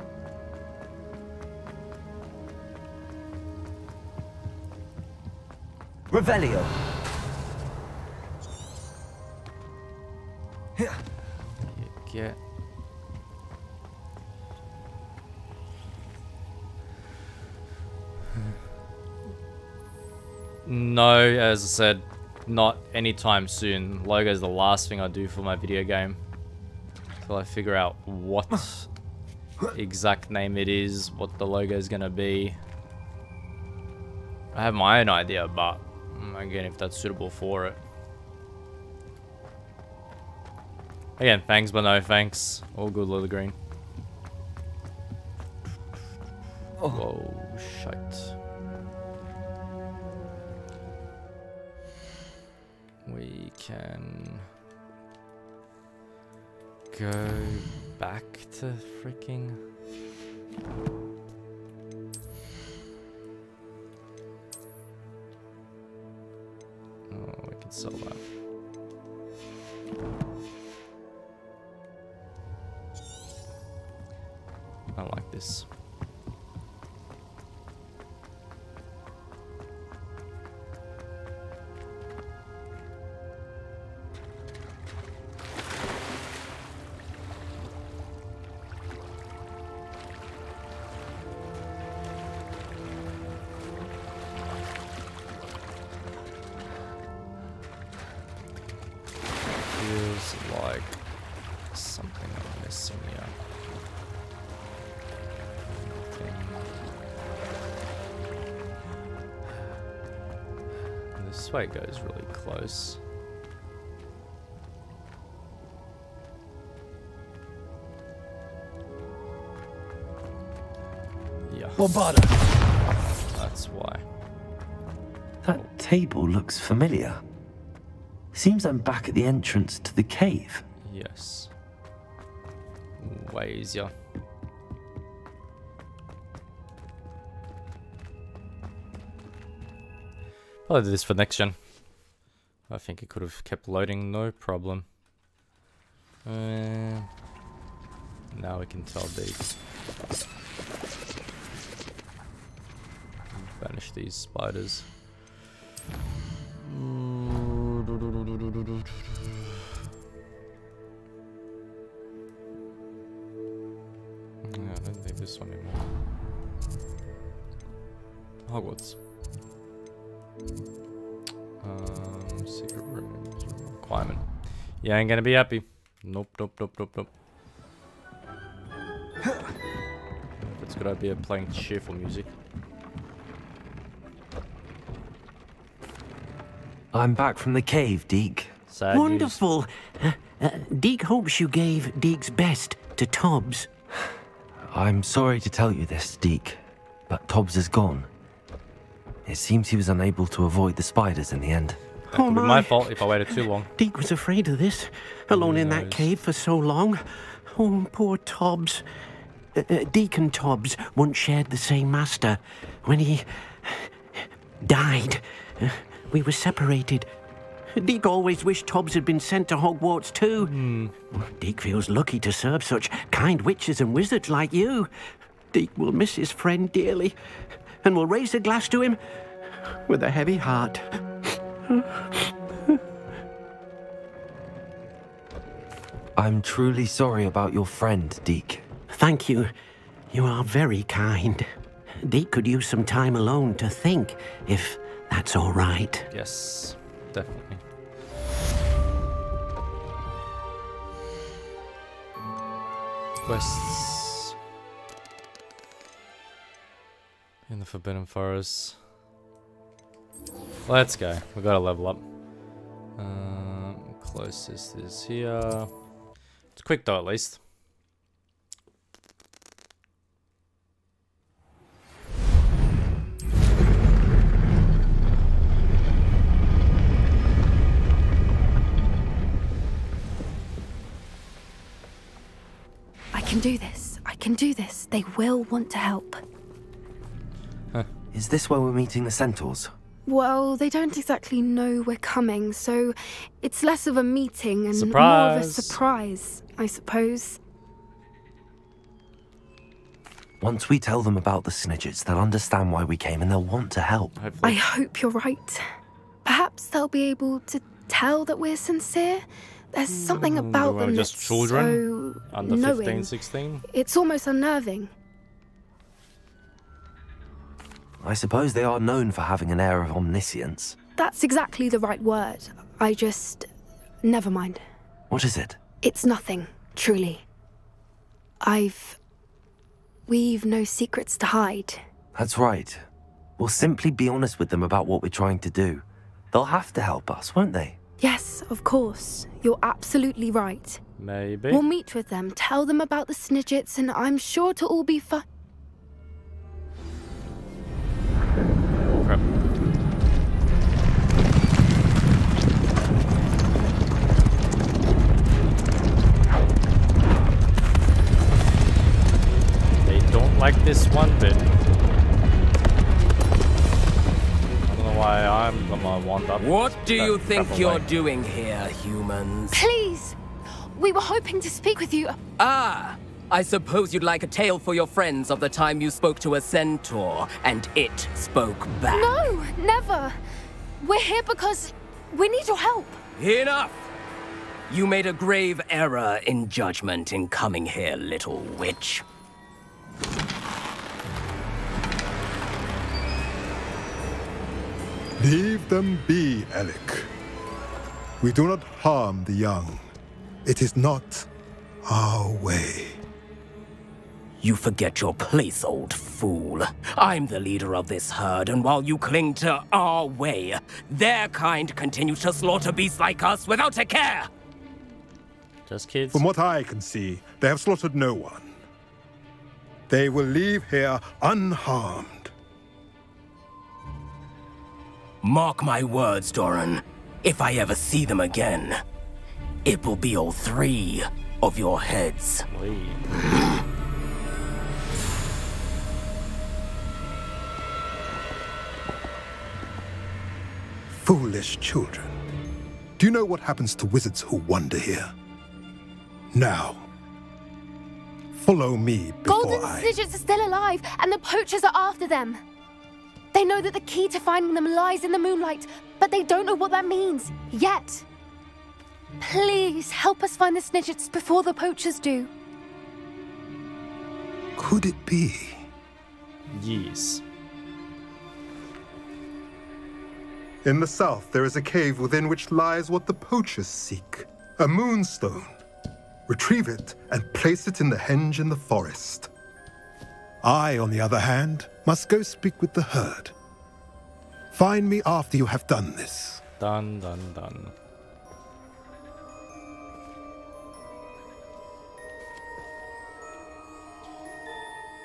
Revelio. You get. No, as I said, not anytime soon. Logo is the last thing I do for my video game. Till I figure out what exact name it is, what the logo is gonna be. I have my own idea, but. Again, if that's suitable for it. Again, thanks, but no thanks. All good, little green. Oh. Whoa, shite. We can go back to freaking. So loud. I don't like this. This way goes really close. Yeah. Bombarda. That's why. That table looks familiar. Seems I'm back at the entrance to the cave. Yes. Way easier. I'll do this for next gen. I think it could have kept loading, no problem. Uh, now we can tell these. Banish these spiders. No, I don't think this one anymore. Hogwarts. Um, secret room requirement. Yeah, I ain't gonna be happy. Nope, nope, nope, nope, nope. That's a good idea, playing cheerful music. I'm back from the cave, Deke. Sad Wonderful! Uh, uh, Deke hopes you gave Deke's best to Tobbs. I'm sorry to tell you this, Deke, but Tobbs is gone. It seems he was unable to avoid the spiders in the end. That oh my. Be my fault if I waited too long. Deke was afraid of this, alone in that cave for so long. Oh, poor Tobbs. Uh, uh, Deke and Tobbs once shared the same master. When he died, uh, we were separated. Deke always wished Tobbs had been sent to Hogwarts too. Mm. Deke feels lucky to serve such kind witches and wizards like you. Deke will miss his friend dearly and will raise a glass to him with a heavy heart. I'm truly sorry about your friend, Deke. Thank you. You are very kind. Deke could use some time alone to think, if that's all right. Yes, definitely. Quests in the Forbidden Forest. Let's go. We gotta level up. Um, closest is here. It's quick though, at least. I can do this. I can do this. They will want to help. Huh. Is this where we're meeting the centaurs? Well, they don't exactly know we're coming, so it's less of a meeting and surprise. More of a surprise, I suppose. Once we tell them about the Snidgets, they'll understand why we came and they'll want to help. Hopefully. I hope you're right. Perhaps they'll be able to tell that we're sincere. There's something about we them just that's children, so under knowing. fifteen, sixteen. It's almost unnerving. I suppose they are known for having an air of omniscience. That's exactly the right word. I just... never mind. What is it? It's nothing, truly. I've... We've no secrets to hide. That's right. We'll simply be honest with them about what we're trying to do. They'll have to help us, won't they? Yes, of course. You're absolutely right. Maybe. We'll meet with them, tell them about the Snidgets, and I'm sure to all be fun. Crap. They don't like this one bit. I'm gonna wind up. What do you think you're doing here, humans? Please! We were hoping to speak with you. Ah! I suppose you'd like a tale for your friends of the time you spoke to a centaur, and it spoke back. No! Never! We're here because we need your help. Enough! You made a grave error in judgment in coming here, little witch. Leave them be, Alec. We do not harm the young. It is not our way. You forget your place, old fool. I'm the leader of this herd, and while you cling to our way, their kind continue to slaughter beasts like us without a care. Just kids. From what I can see, they have slaughtered no one. They will leave here unharmed. Mark my words, Doran. If I ever see them again, it will be all three of your heads. Foolish children. Do you know what happens to wizards who wander here? Now, follow me before Golden I... Golden Snidgets are still alive, and the poachers are after them. They know that the key to finding them lies in the moonlight, but they don't know what that means, yet. Please help us find the Snidgets before the poachers do. Could it be? Yes. In the south, there is a cave within which lies what the poachers seek. A moonstone. Retrieve it and place it in the henge in the forest. I, on the other hand, must go speak with the herd. Find me after you have done this. Done, done, done.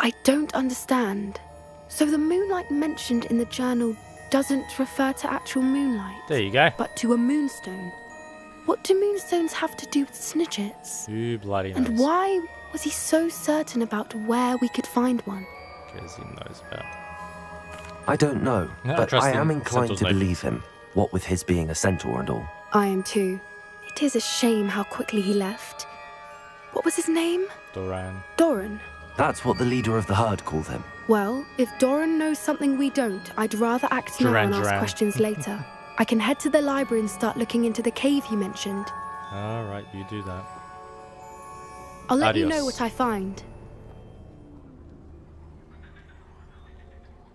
I don't understand. So the moonlight mentioned in the journal doesn't refer to actual moonlight. There you go. But to a moonstone. What do moonstones have to do with Snidgets? Ooh, bloody nice. And why was he so certain about where we could find one? He knows about. I don't know, no, but I, I am inclined to believe him. what with his being a centaur and all. I am too. It is a shame how quickly he left. What was his name? Doran. Doran? That's what the leader of the herd called him. Well, if Doran knows something we don't, I'd rather act now and ask questions later. I can head to the library and start looking into the cave you mentioned. All right, you do that. I'll let Adios. you know what I find.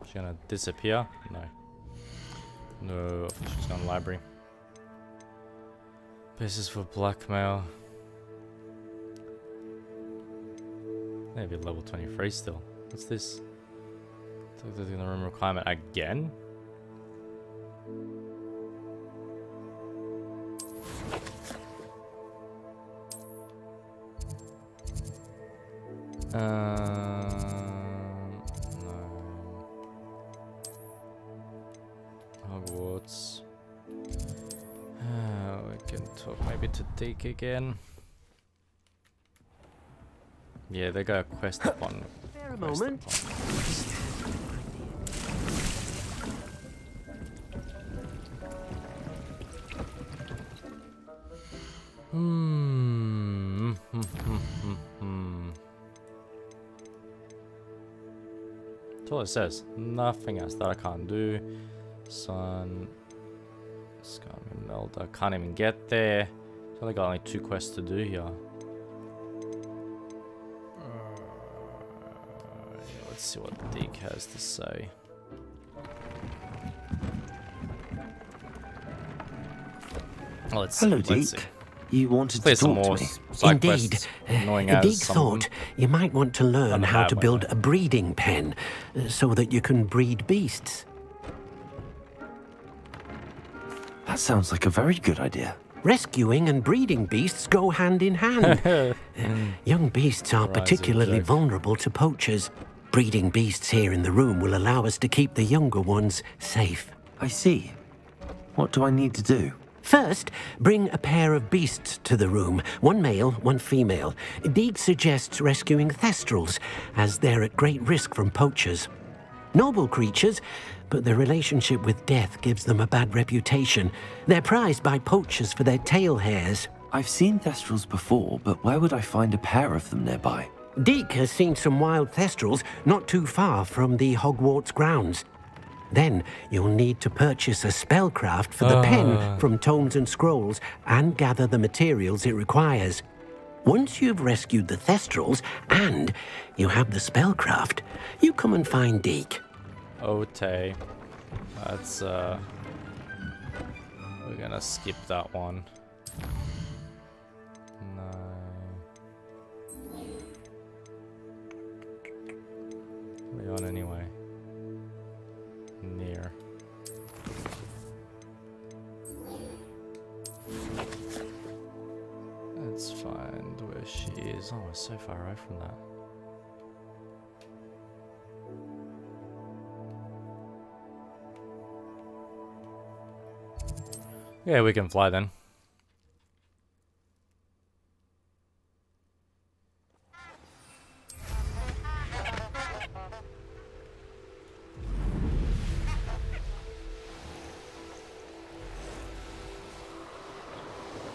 She's gonna disappear? No. No, I think she's gone to the library. This is for blackmail. Maybe level twenty-three still. What's this? Talk to the room requirement again? Um, no. Hogwarts. Uh, we can talk maybe to Deke again. Yeah, they got a quest upon. Fair a moment. Hmm. That's all it says. Nothing else that I can't do. Sun. Melder. Can't even get there. So they got only two quests to do here. Let's see what Deke has to say. Oh, let's, Hello, Deke. Let's see. You wanted Clear to talk more to me. Indeed. Uh, Deke thought you might want to learn how to build a breeding pen so that you can breed beasts. That sounds like a very good idea. Rescuing and breeding beasts go hand in hand. uh, young beasts are particularly vulnerable to poachers. Breeding beasts here in the room will allow us to keep the younger ones safe. I see. What do I need to do? First, bring a pair of beasts to the room. One male, one female. Deke suggests rescuing Thestrals, as they're at great risk from poachers. Noble creatures, but their relationship with death gives them a bad reputation. They're prized by poachers for their tail hairs. I've seen Thestrals before, but where would I find a pair of them nearby? Deke has seen some wild Thestrals not too far from the Hogwarts grounds. Then you'll need to purchase a spellcraft for the uh. pen from Tomes and Scrolls and gather the materials it requires. Once you've rescued the Thestrals and you have the spellcraft, you come and find Deke. Okay. That's, uh... we're gonna skip that one. No. What are we on anyway? Near. Let's find where she is. Oh, we're so far away from that. Yeah, we can fly then.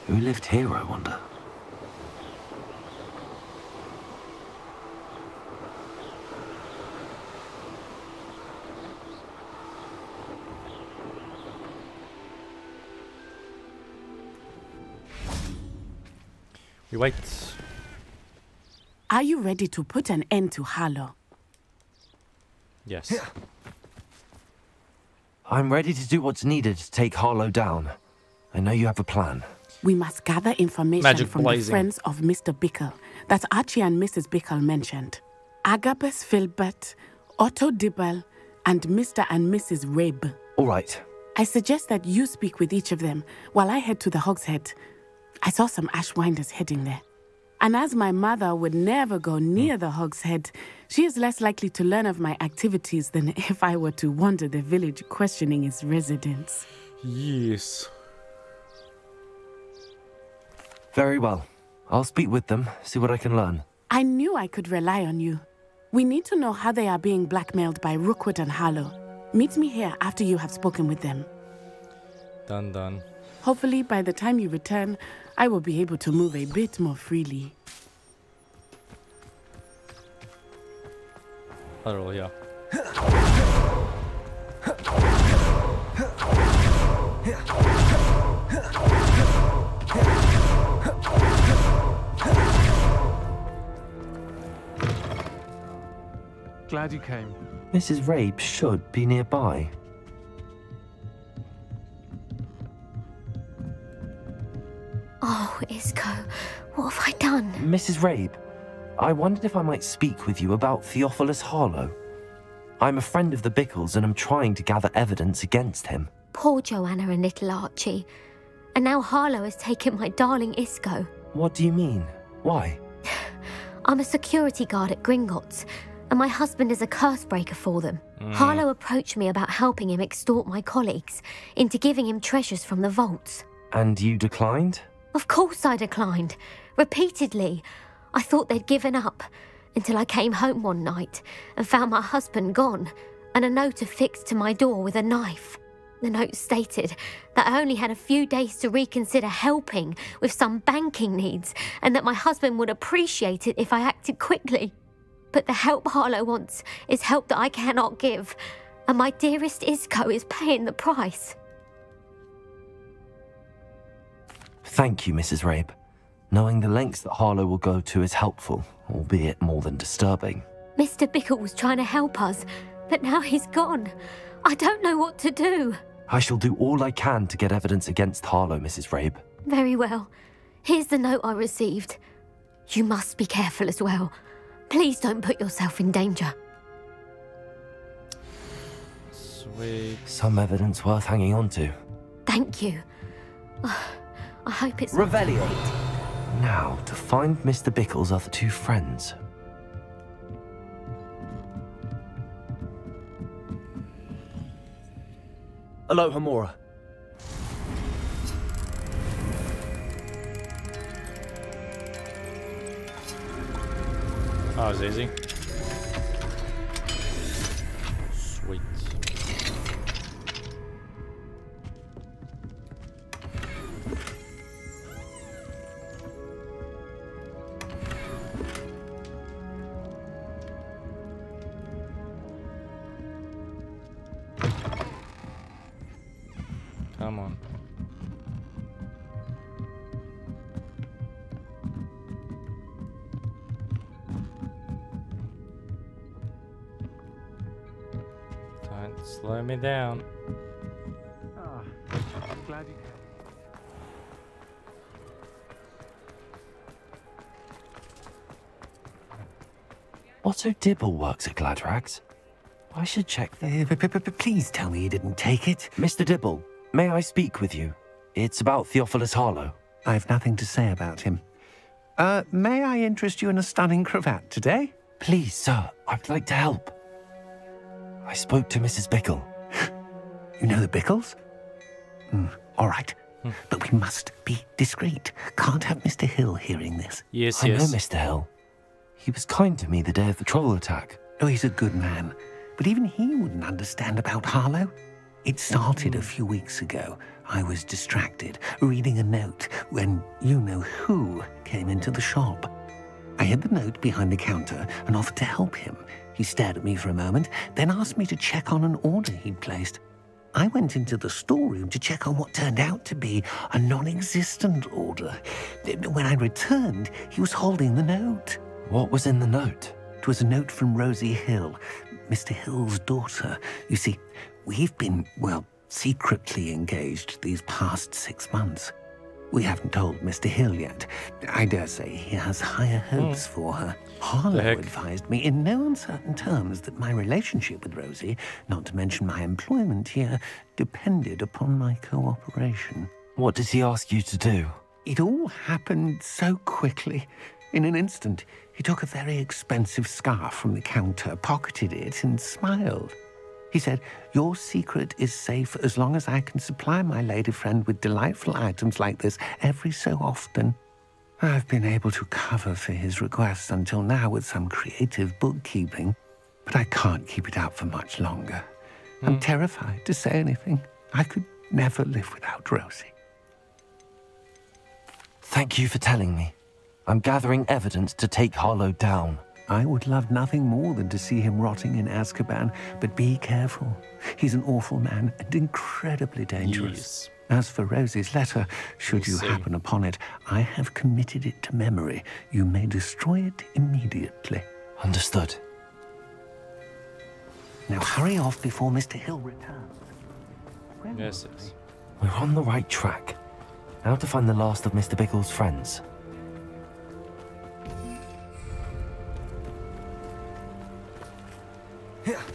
Who lived here, I wonder? We wait. Are you ready to put an end to Harlow? Yes. Yeah. I'm ready to do what's needed to take Harlow down. I know you have a plan. We must gather information Magic from blazing. the friends of Mister Bickle that Archie and Missus Bickle mentioned. Agabus Filbert, Otto Dibble, and Mister and Missus Rabe. All right. I suggest that you speak with each of them while I head to the Hogshead. I saw some Ashwinders heading there. And as my mother would never go near mm. the Hogshead, she is less likely to learn of my activities than if I were to wander the village questioning its residents. Yes. Very well. I'll speak with them, see what I can learn. I knew I could rely on you. We need to know how they are being blackmailed by Rookwood and Harlow. Meet me here after you have spoken with them. Done, done. Hopefully, by the time you return, I will be able to move a bit more freely. I roll, yeah. Glad you came. Missus Rabe should be nearby. Oh, Isco, what have I done? Missus Rabe, I wondered if I might speak with you about Theophilus Harlow. I'm a friend of the Bickles and I'm trying to gather evidence against him. Poor Joanna and little Archie. And now Harlow has taken my darling Isco. What do you mean? Why? I'm a security guard at Gringotts, and my husband is a curse breaker for them. Mm. Harlow approached me about helping him extort my colleagues into giving him treasures from the vaults. And you declined? Of course I declined. Repeatedly. I thought they'd given up, until I came home one night and found my husband gone and a note affixed to my door with a knife. The note stated that I only had a few days to reconsider helping with some banking needs and that my husband would appreciate it if I acted quickly. But the help Harlow wants is help that I cannot give, and my dearest Isco is paying the price. Thank you, Missus Rabe. Knowing the lengths that Harlow will go to is helpful, albeit more than disturbing. Mister Bickle was trying to help us, but now he's gone. I don't know what to do. I shall do all I can to get evidence against Harlow, Missus Rabe. Very well. Here's the note I received. You must be careful as well. Please don't put yourself in danger. Sweet. Some evidence worth hanging on to. Thank you. I hope it's Revelio. Now, to find Mister Bickle's other two friends. Hello, Hamora. Oh, it's easy. Sweet. Come on. Don't slow me down. Ah, glad you came. Otto Dibble works at Gladrag's. I should check the... Please tell me you didn't take it. Mister Dibble, may I speak with you? It's about Theophilus Harlow. I've nothing to say about him. Uh, may I interest you in a stunning cravat today? Please, sir. I'd like to help. I spoke to Missus Bickle. You know the Bickles? Mm, all right. Mm. But we must be discreet. Can't have Mister Hill hearing this. Yes, I yes. I know Mister Hill. He was kind to me the day of the troll attack. Oh, he's a good man. But even he wouldn't understand about Harlow. It started a few weeks ago. I was distracted, reading a note, when you-know-who came into the shop. I hid the note behind the counter and offered to help him. He stared at me for a moment, then asked me to check on an order he'd placed. I went into the storeroom to check on what turned out to be a non-existent order. When I returned, he was holding the note. What was in the note? It was a note from Rosie Hill, Mister Hill's daughter. You see, we've been, well, secretly engaged these past six months. We haven't told Mister Hill yet. I dare say he has higher hopes mm. for her. Harlow advised me in no uncertain terms that my relationship with Rosie, not to mention my employment here, depended upon my cooperation. What does he ask you to do? It all happened so quickly. In an instant, he took a very expensive scarf from the counter, pocketed it, and smiled. He said, "Your secret is safe as long as I can supply my lady friend with delightful items like this every so often." I've been able to cover for his requests until now with some creative bookkeeping, but I can't keep it up for much longer. Mm. I'm terrified to say anything. I could never live without Rosie. Thank you for telling me. I'm gathering evidence to take Harlow down. I would love nothing more than to see him rotting in Azkaban, but be careful. He's an awful man and incredibly dangerous. Yes. As for Rosie's letter, should we'll you see. happen upon it, I have committed it to memory. You may destroy it immediately. Understood. Now hurry off before Mister Hill returns. Yes, yes. We're on the right track. How to find the last of Mister Bickle's friends.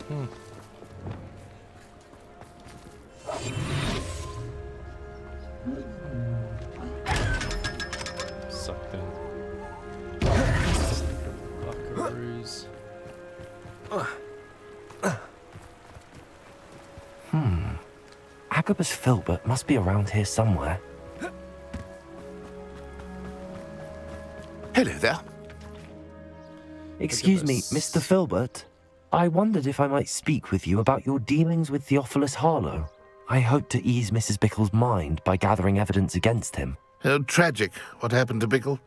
Hmm. Sucked in. Buckaroos. Hmm. Agabus Filbert must be around here somewhere. Hello there. Excuse Agabus. me, Mister Filbert. I wondered if I might speak with you about your dealings with Theophilus Harlow. I hope to ease Missus Bickle's mind by gathering evidence against him. Oh, tragic what happened to Bickle.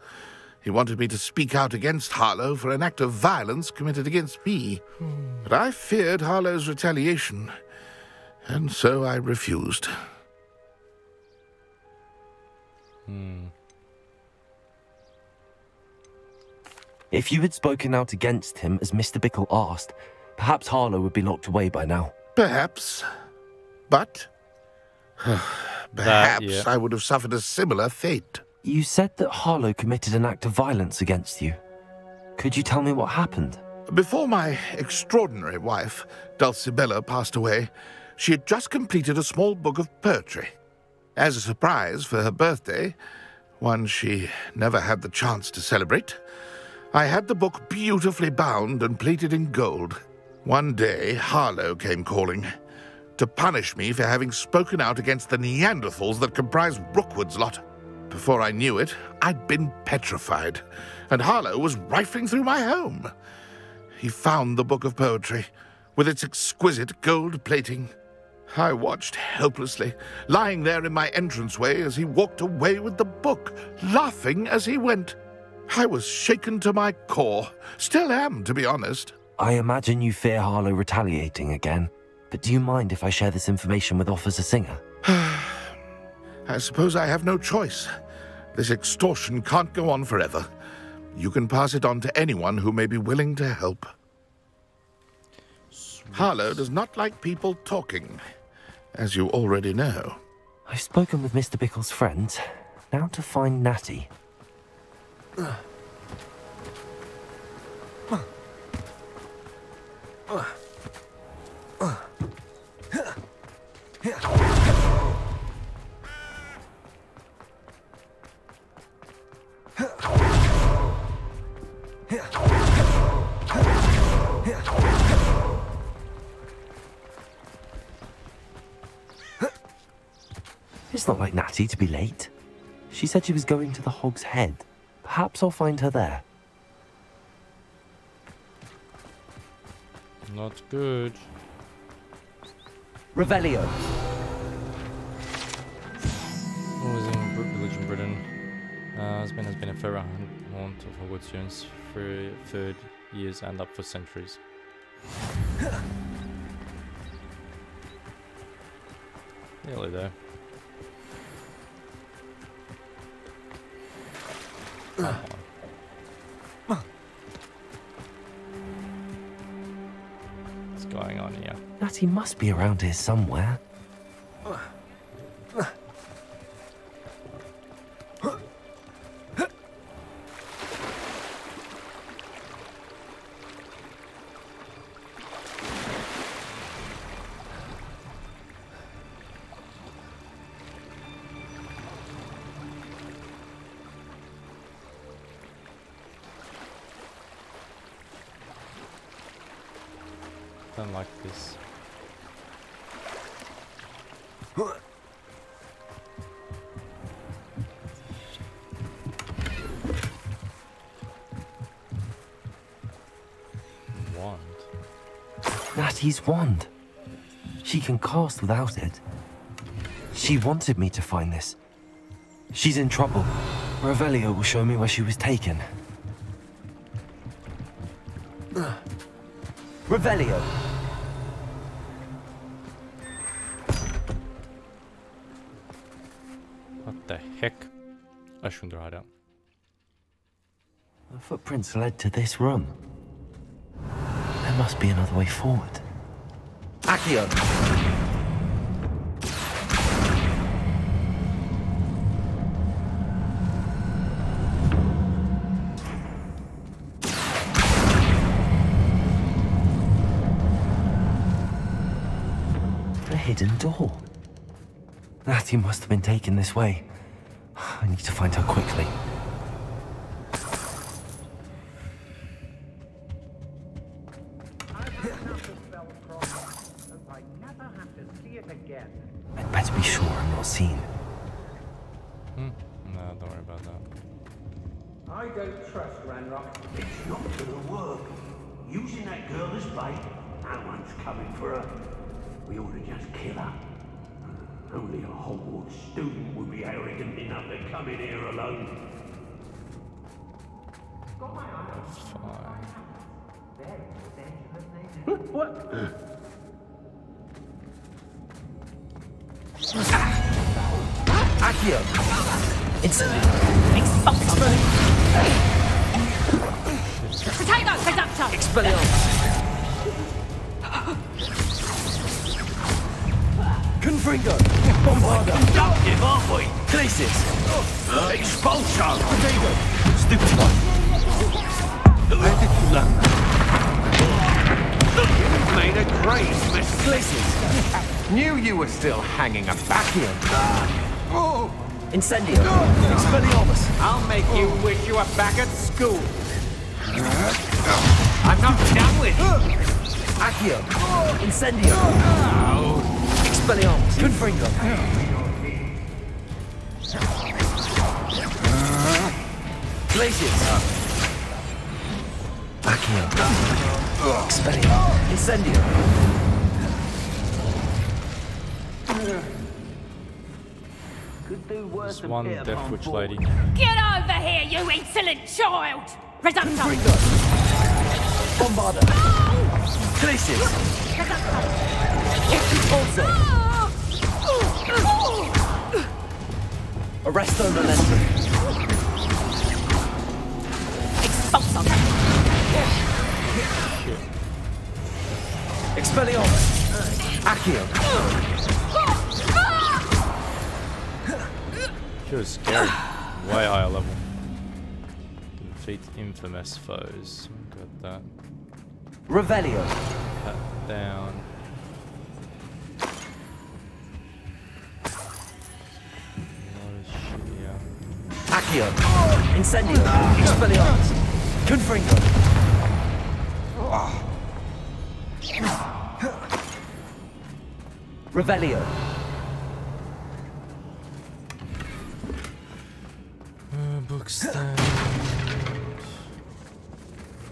He wanted me to speak out against Harlow for an act of violence committed against me. Hmm. But I feared Harlow's retaliation, and so I refused. Hmm. If you had spoken out against him, as Mister Bickle asked, perhaps Harlow would be locked away by now. Perhaps. But... perhaps that, yeah. I would have suffered a similar fate. You said that Harlow committed an act of violence against you. Could you tell me what happened? Before my extraordinary wife, Dulcibella, passed away, she had just completed a small book of poetry. As a surprise for her birthday, one she never had the chance to celebrate, I had the book beautifully bound and plated in gold. One day, Harlow came calling to punish me for having spoken out against the Neanderthals that comprised Brookwood's lot. Before I knew it, I'd been petrified, and Harlow was rifling through my home. He found the book of poetry, with its exquisite gold plating. I watched helplessly, lying there in my entranceway as he walked away with the book, laughing as he went. I was shaken to my core. Still am, to be honest. I imagine you fear Harlow retaliating again, but do you mind if I share this information with Officer Singer? I suppose I have no choice. This extortion can't go on forever. You can pass it on to anyone who may be willing to help. Sweet. Harlow does not like people talking, as you already know. I've spoken with Mister Bickle's friends. Now to find Natty. It's not like Natty to be late. She said she was going to the Hogshead. Perhaps I'll find her there. Not good. Revelio. Always in Brook Village in Britain. Uh, husband has been a favorite haunt of Hogwarts students for third years and up for centuries. Nearly there. What's going on here? Natty must be around here somewhere. Wand. She can cast without it. She She wanted me to find this. She's in trouble. Revelio will show me where she was taken. Revelio! What the heck? Ashwindra had it. The footprints led to this room. There must be another way forward. Accio! Hidden door. Natty must have been taken this way. I need to find her quickly. I've had enough of Feldcroft, and I never have to see it again. I'd better be sure I'm not seen. Hmm. No, don't worry about that. I don't trust Ranrok. It's not gonna work. Using that girl as bait, no one's coming for her. We ought to just kill her. Only a Hogwarts student would be arrogant enough to come in here alone. Got my eyes. Fine. What? Akio! It's... Expulsion! Potato! Seductor! Expelliarmus! Confringo! Bombarda! Conductive, aren't we? Places! Uh, Expulsion! Potato! Stupid one! Where did you learn that? You've made a grave mistake! Places! Knew you were still hanging about here! Oh! Incendio! Expelliarmus! I'll make you wish you were back at school! I'm not done with you! Accio! Incendio! Oh. Expelliarmus, Confringo. Glacius. Accio. Expelliarmus. Incendio. Could do worse than one death witch lady. Get over here, you insolent child! Reducto. Confringo. Bombarda. Glacius. Reducto. Also. Arresto Relentless. Expulsor. Expelliarmus. Accio. She was scary. Way higher level. Defeat infamous foes. Got that. Revelio. Cut down. Accio, Incendio, Expelliarmus, Confringo. Revelio. Uh, book stand.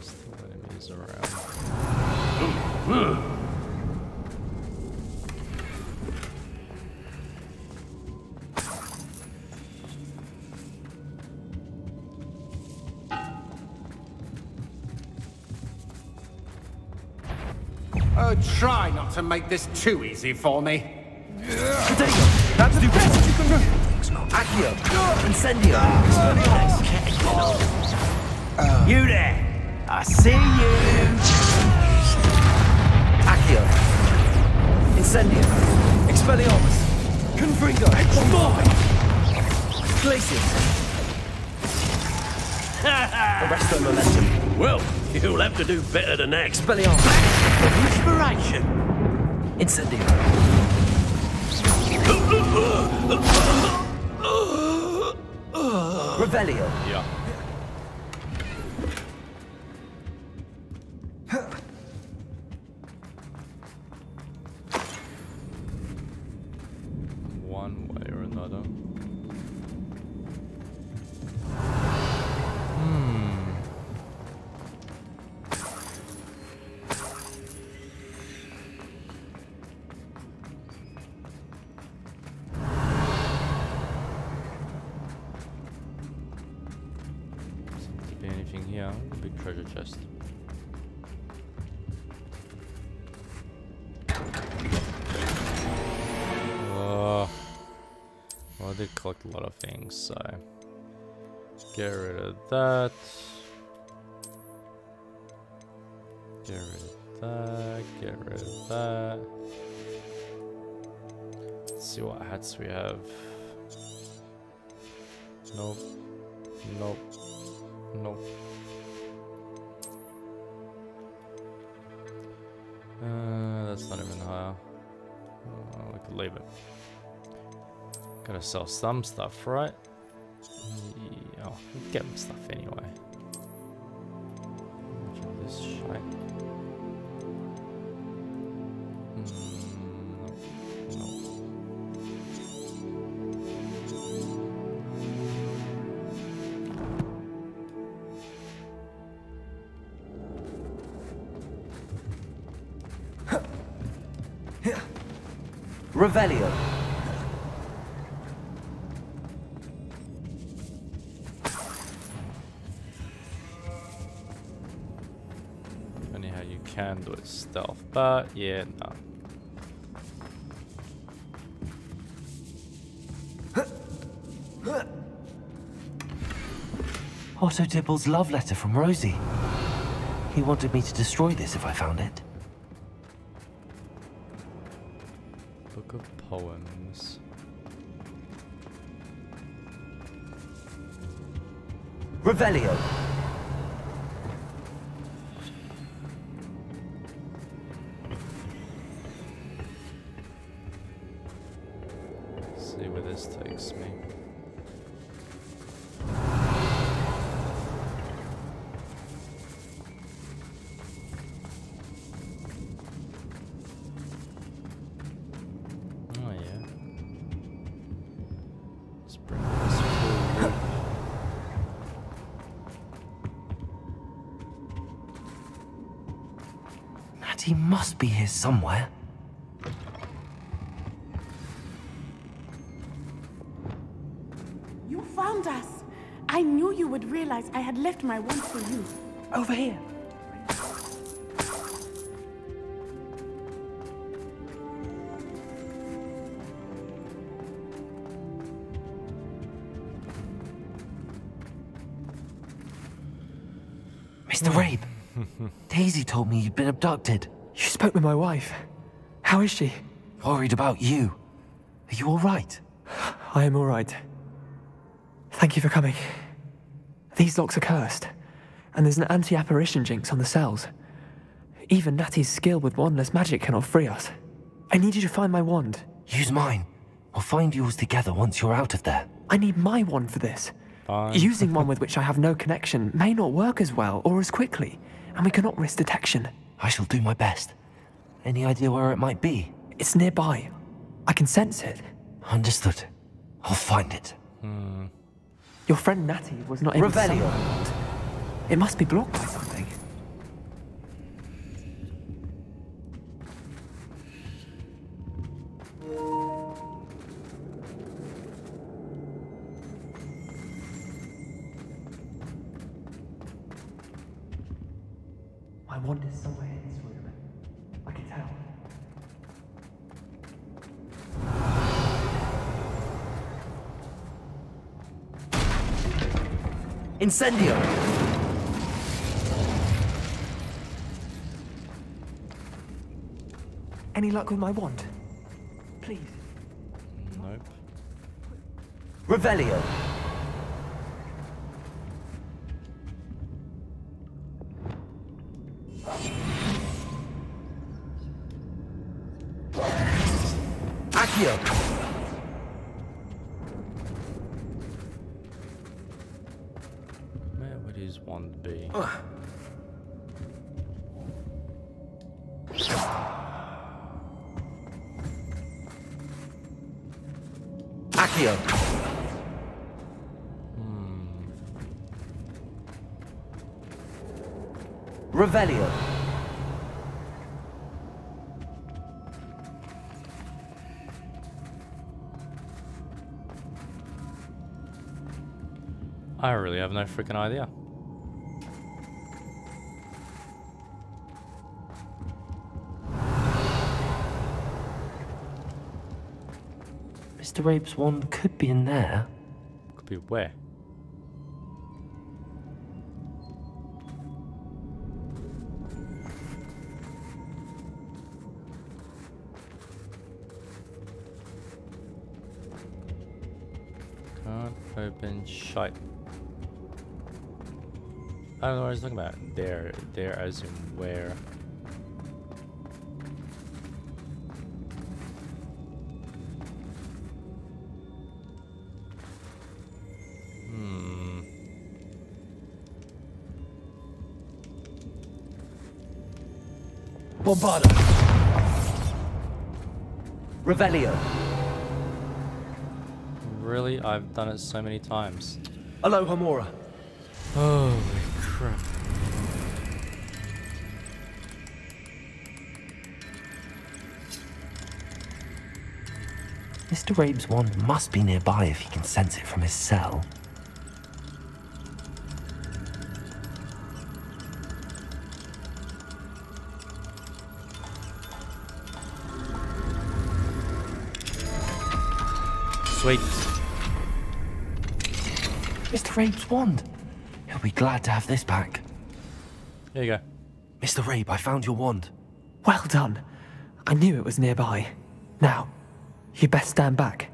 Still enemies around. Try not to make this too easy for me. That's the best you can do. Accio, Incendio, uh, you there? I see you. Accio, Incendio, Expelliarmus, Confringo, Expelliarmus, Glacius. The rest of the lesson. Well, you'll have to do better than that. Expelliarmus. Inspiration. Incendio. Revelio. Yeah. One way or another. should be anything here. Big treasure chest. Oh. Well, I did collect a lot of things, so get rid of that. Get rid of that. Get rid of that. Let's see what hats we have. Nope. Nope. Nope. Uh, that's not even higher. Oh, we could leave it. Gotta sell some stuff, right? Yeah, I'll get them stuff anyway. Watch all this shit. Revelio. Funny how you can do it stealth, but yeah, no. Otto Dibble's love letter from Rosie. He wanted me to destroy this if I found it. Poems. Revelio. Let's see where this takes me. He must be here somewhere. You found us. I knew you would realize I had left my wand for you. Over here. Mister Rabe, Daisy told me you'd been abducted. You spoke with my wife. How is she? Worried about you. Are you all right? I am all right. Thank you for coming. These locks are cursed, and there's an anti-apparition jinx on the cells. Even Natty's skill with wandless magic cannot free us. I need you to find my wand. Use mine. We'll find yours together once you're out of there. I need my wand for this. Fine. Using one with which I have no connection may not work as well or as quickly, and we cannot risk detection. I shall do my best. Any idea where it might be? It's nearby. I can sense it. Understood. I'll find it. Hmm. Your friend Natty was not able to summon it. It must be blocked by something. I want this somewhere in this room. I can tell. Incendio! Any luck with my wand? Please. Nope. Revelio! Revelio. I really have no freaking idea. Mister Rape's wand could be in there. Could be where? Can't open shut. I don't know what I was talking about. There, there as in where. Hmm. Bombarda. Revelio. Really? I've done it so many times. Aloha Mora. Oh. Mister Rape's wand must be nearby if he can sense it from his cell. Sweet. Mister Rape's wand. He'll be glad to have this back. There you go. Mister Rape, I found your wand. Well done. I knew it was nearby. Now, you'd best stand back.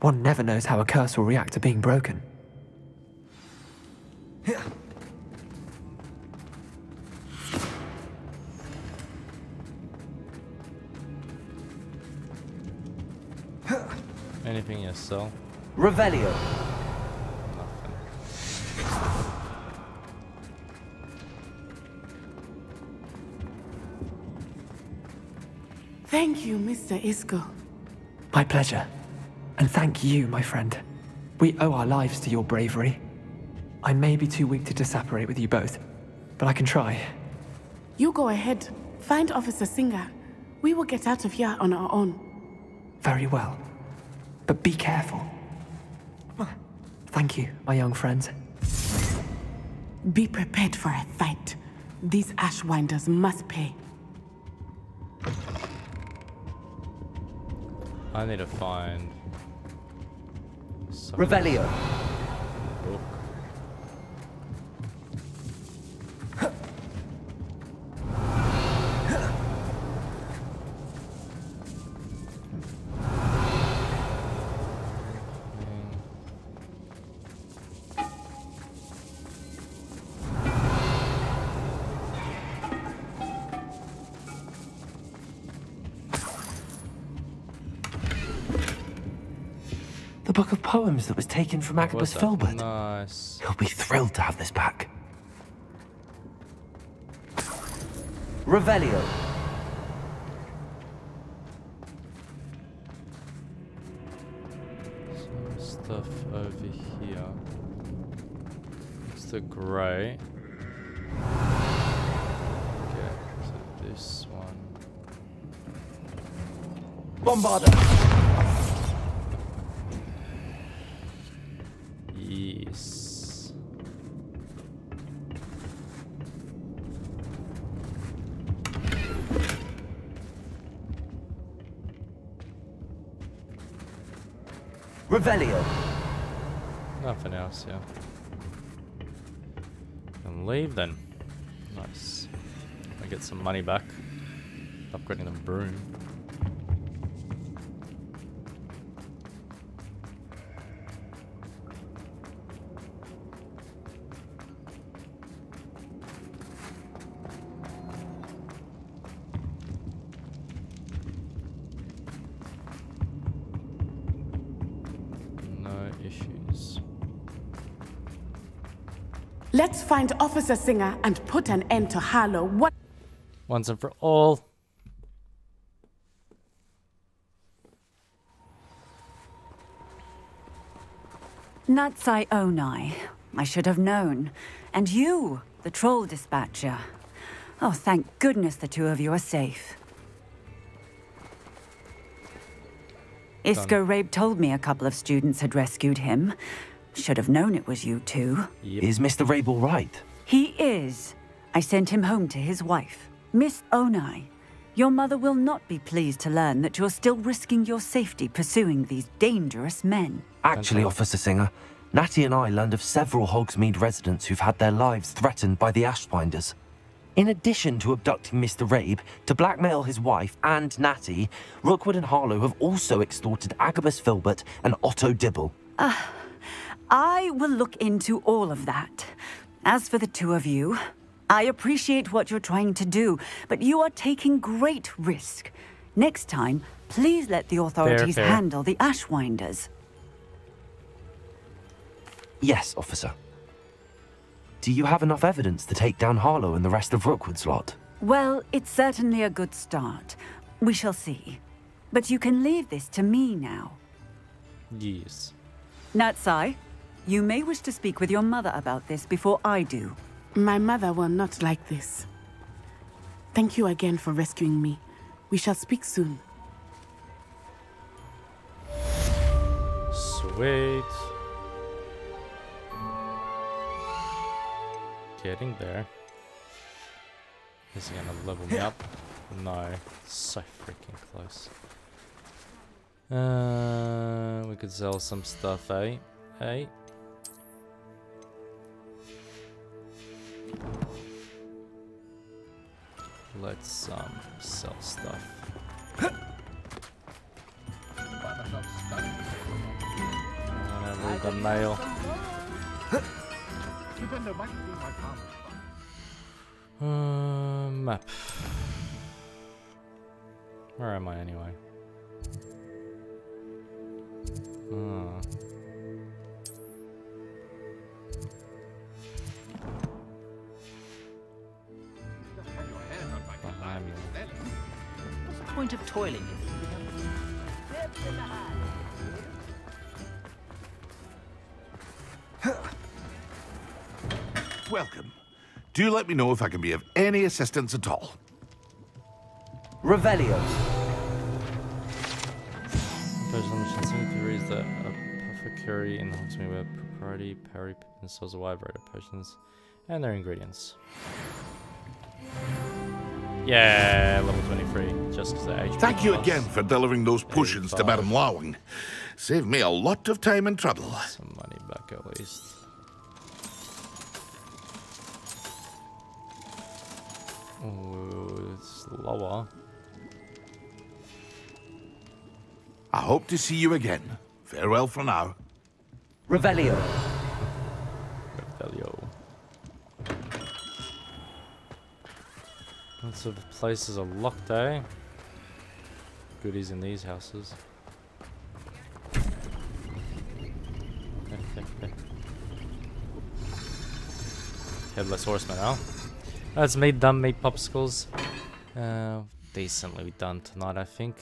One never knows how a curse will react to being broken. Anything in your cell? Revelio. Thank you, Mister Isco. My pleasure. And thank you, my friend. We owe our lives to your bravery. I may be too weak to disapparate with you both, but I can try. You go ahead. Find Officer Singer. We will get out of here on our own. Very well. But be careful. Thank you, my young friends. Be prepared for a fight. These Ashwinders must pay. I need to find something. Revelio. Poems that was taken from Agabus Filbert. Nice. He'll be thrilled to have this back. Revelio. Some stuff over here. It's the grey. Okay, so this one. Bombarda. Revelio. Nothing else, yeah. And leave then. Nice. I get some money back. Upgrading the broom. Let's find Officer Singer and put an end to Harlow what once and for all. Natsai Onai. I should have known. And you, the troll dispatcher. Oh, thank goodness the two of you are safe. Isco Rabe told me a couple of students had rescued him. Should have known it was you two. Yep. Is Mister Rabe all right? He is. I sent him home to his wife, Miss Onai. Your mother will not be pleased to learn that you're still risking your safety pursuing these dangerous men. Actually, Officer Singer, Natty and I learned of several Hogsmeade residents who've had their lives threatened by the Ashwinders. In addition to abducting Mister Rabe to blackmail his wife and Natty, Rookwood and Harlow have also extorted Agabus Filbert and Otto Dibble. Ah, uh, I will look into all of that. As for the two of you, I appreciate what you're trying to do, but you are taking great risk. Next time, please let the authorities fair, fair. handle the Ashwinders. Yes, officer. Do you have enough evidence to take down Harlow and the rest of Rookwood's lot? Well, it's certainly a good start. We shall see. But you can leave this to me now. Yes. Natsai, you may wish to speak with your mother about this before I do. My mother will not like this. Thank you again for rescuing me. We shall speak soon. Sweet. Getting there. Is he gonna level me up? No. So freaking close. Uh, we could sell some stuff, eh? Eh? Let's um sell stuff. I need the nail. Uh, map. Where am I anyway? Oh. Point of toiling. Welcome. Do let me know if I can be of any assistance at all. Revelio. There's theories that apothecary in Hogsmeade where propriety, parry, and sells a wide variety of potions and their ingredients. Yeah, level twenty-three, just because the H P. Thank you again for delivering those potions to Madame Lowing. Saved me a lot of time and trouble. Some money back at least. Ooh, it's lower. I hope to see you again. Farewell for now. Revelio. Revelio. Lots of places are locked, eh? Goodies in these houses. Headless horseman, huh? That's me, done me, popsicles. Uh, decently done tonight, I think.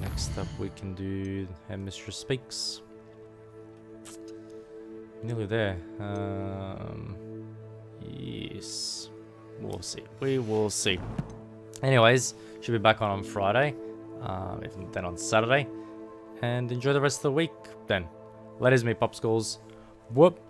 Next up, we can do Headmistress Speaks. Nearly there. Um, yes. We'll see. We will see. Anyways, should be back on on Friday, um, if then on Saturday, and enjoy the rest of the week. Then, letters me popsicles. Whoop.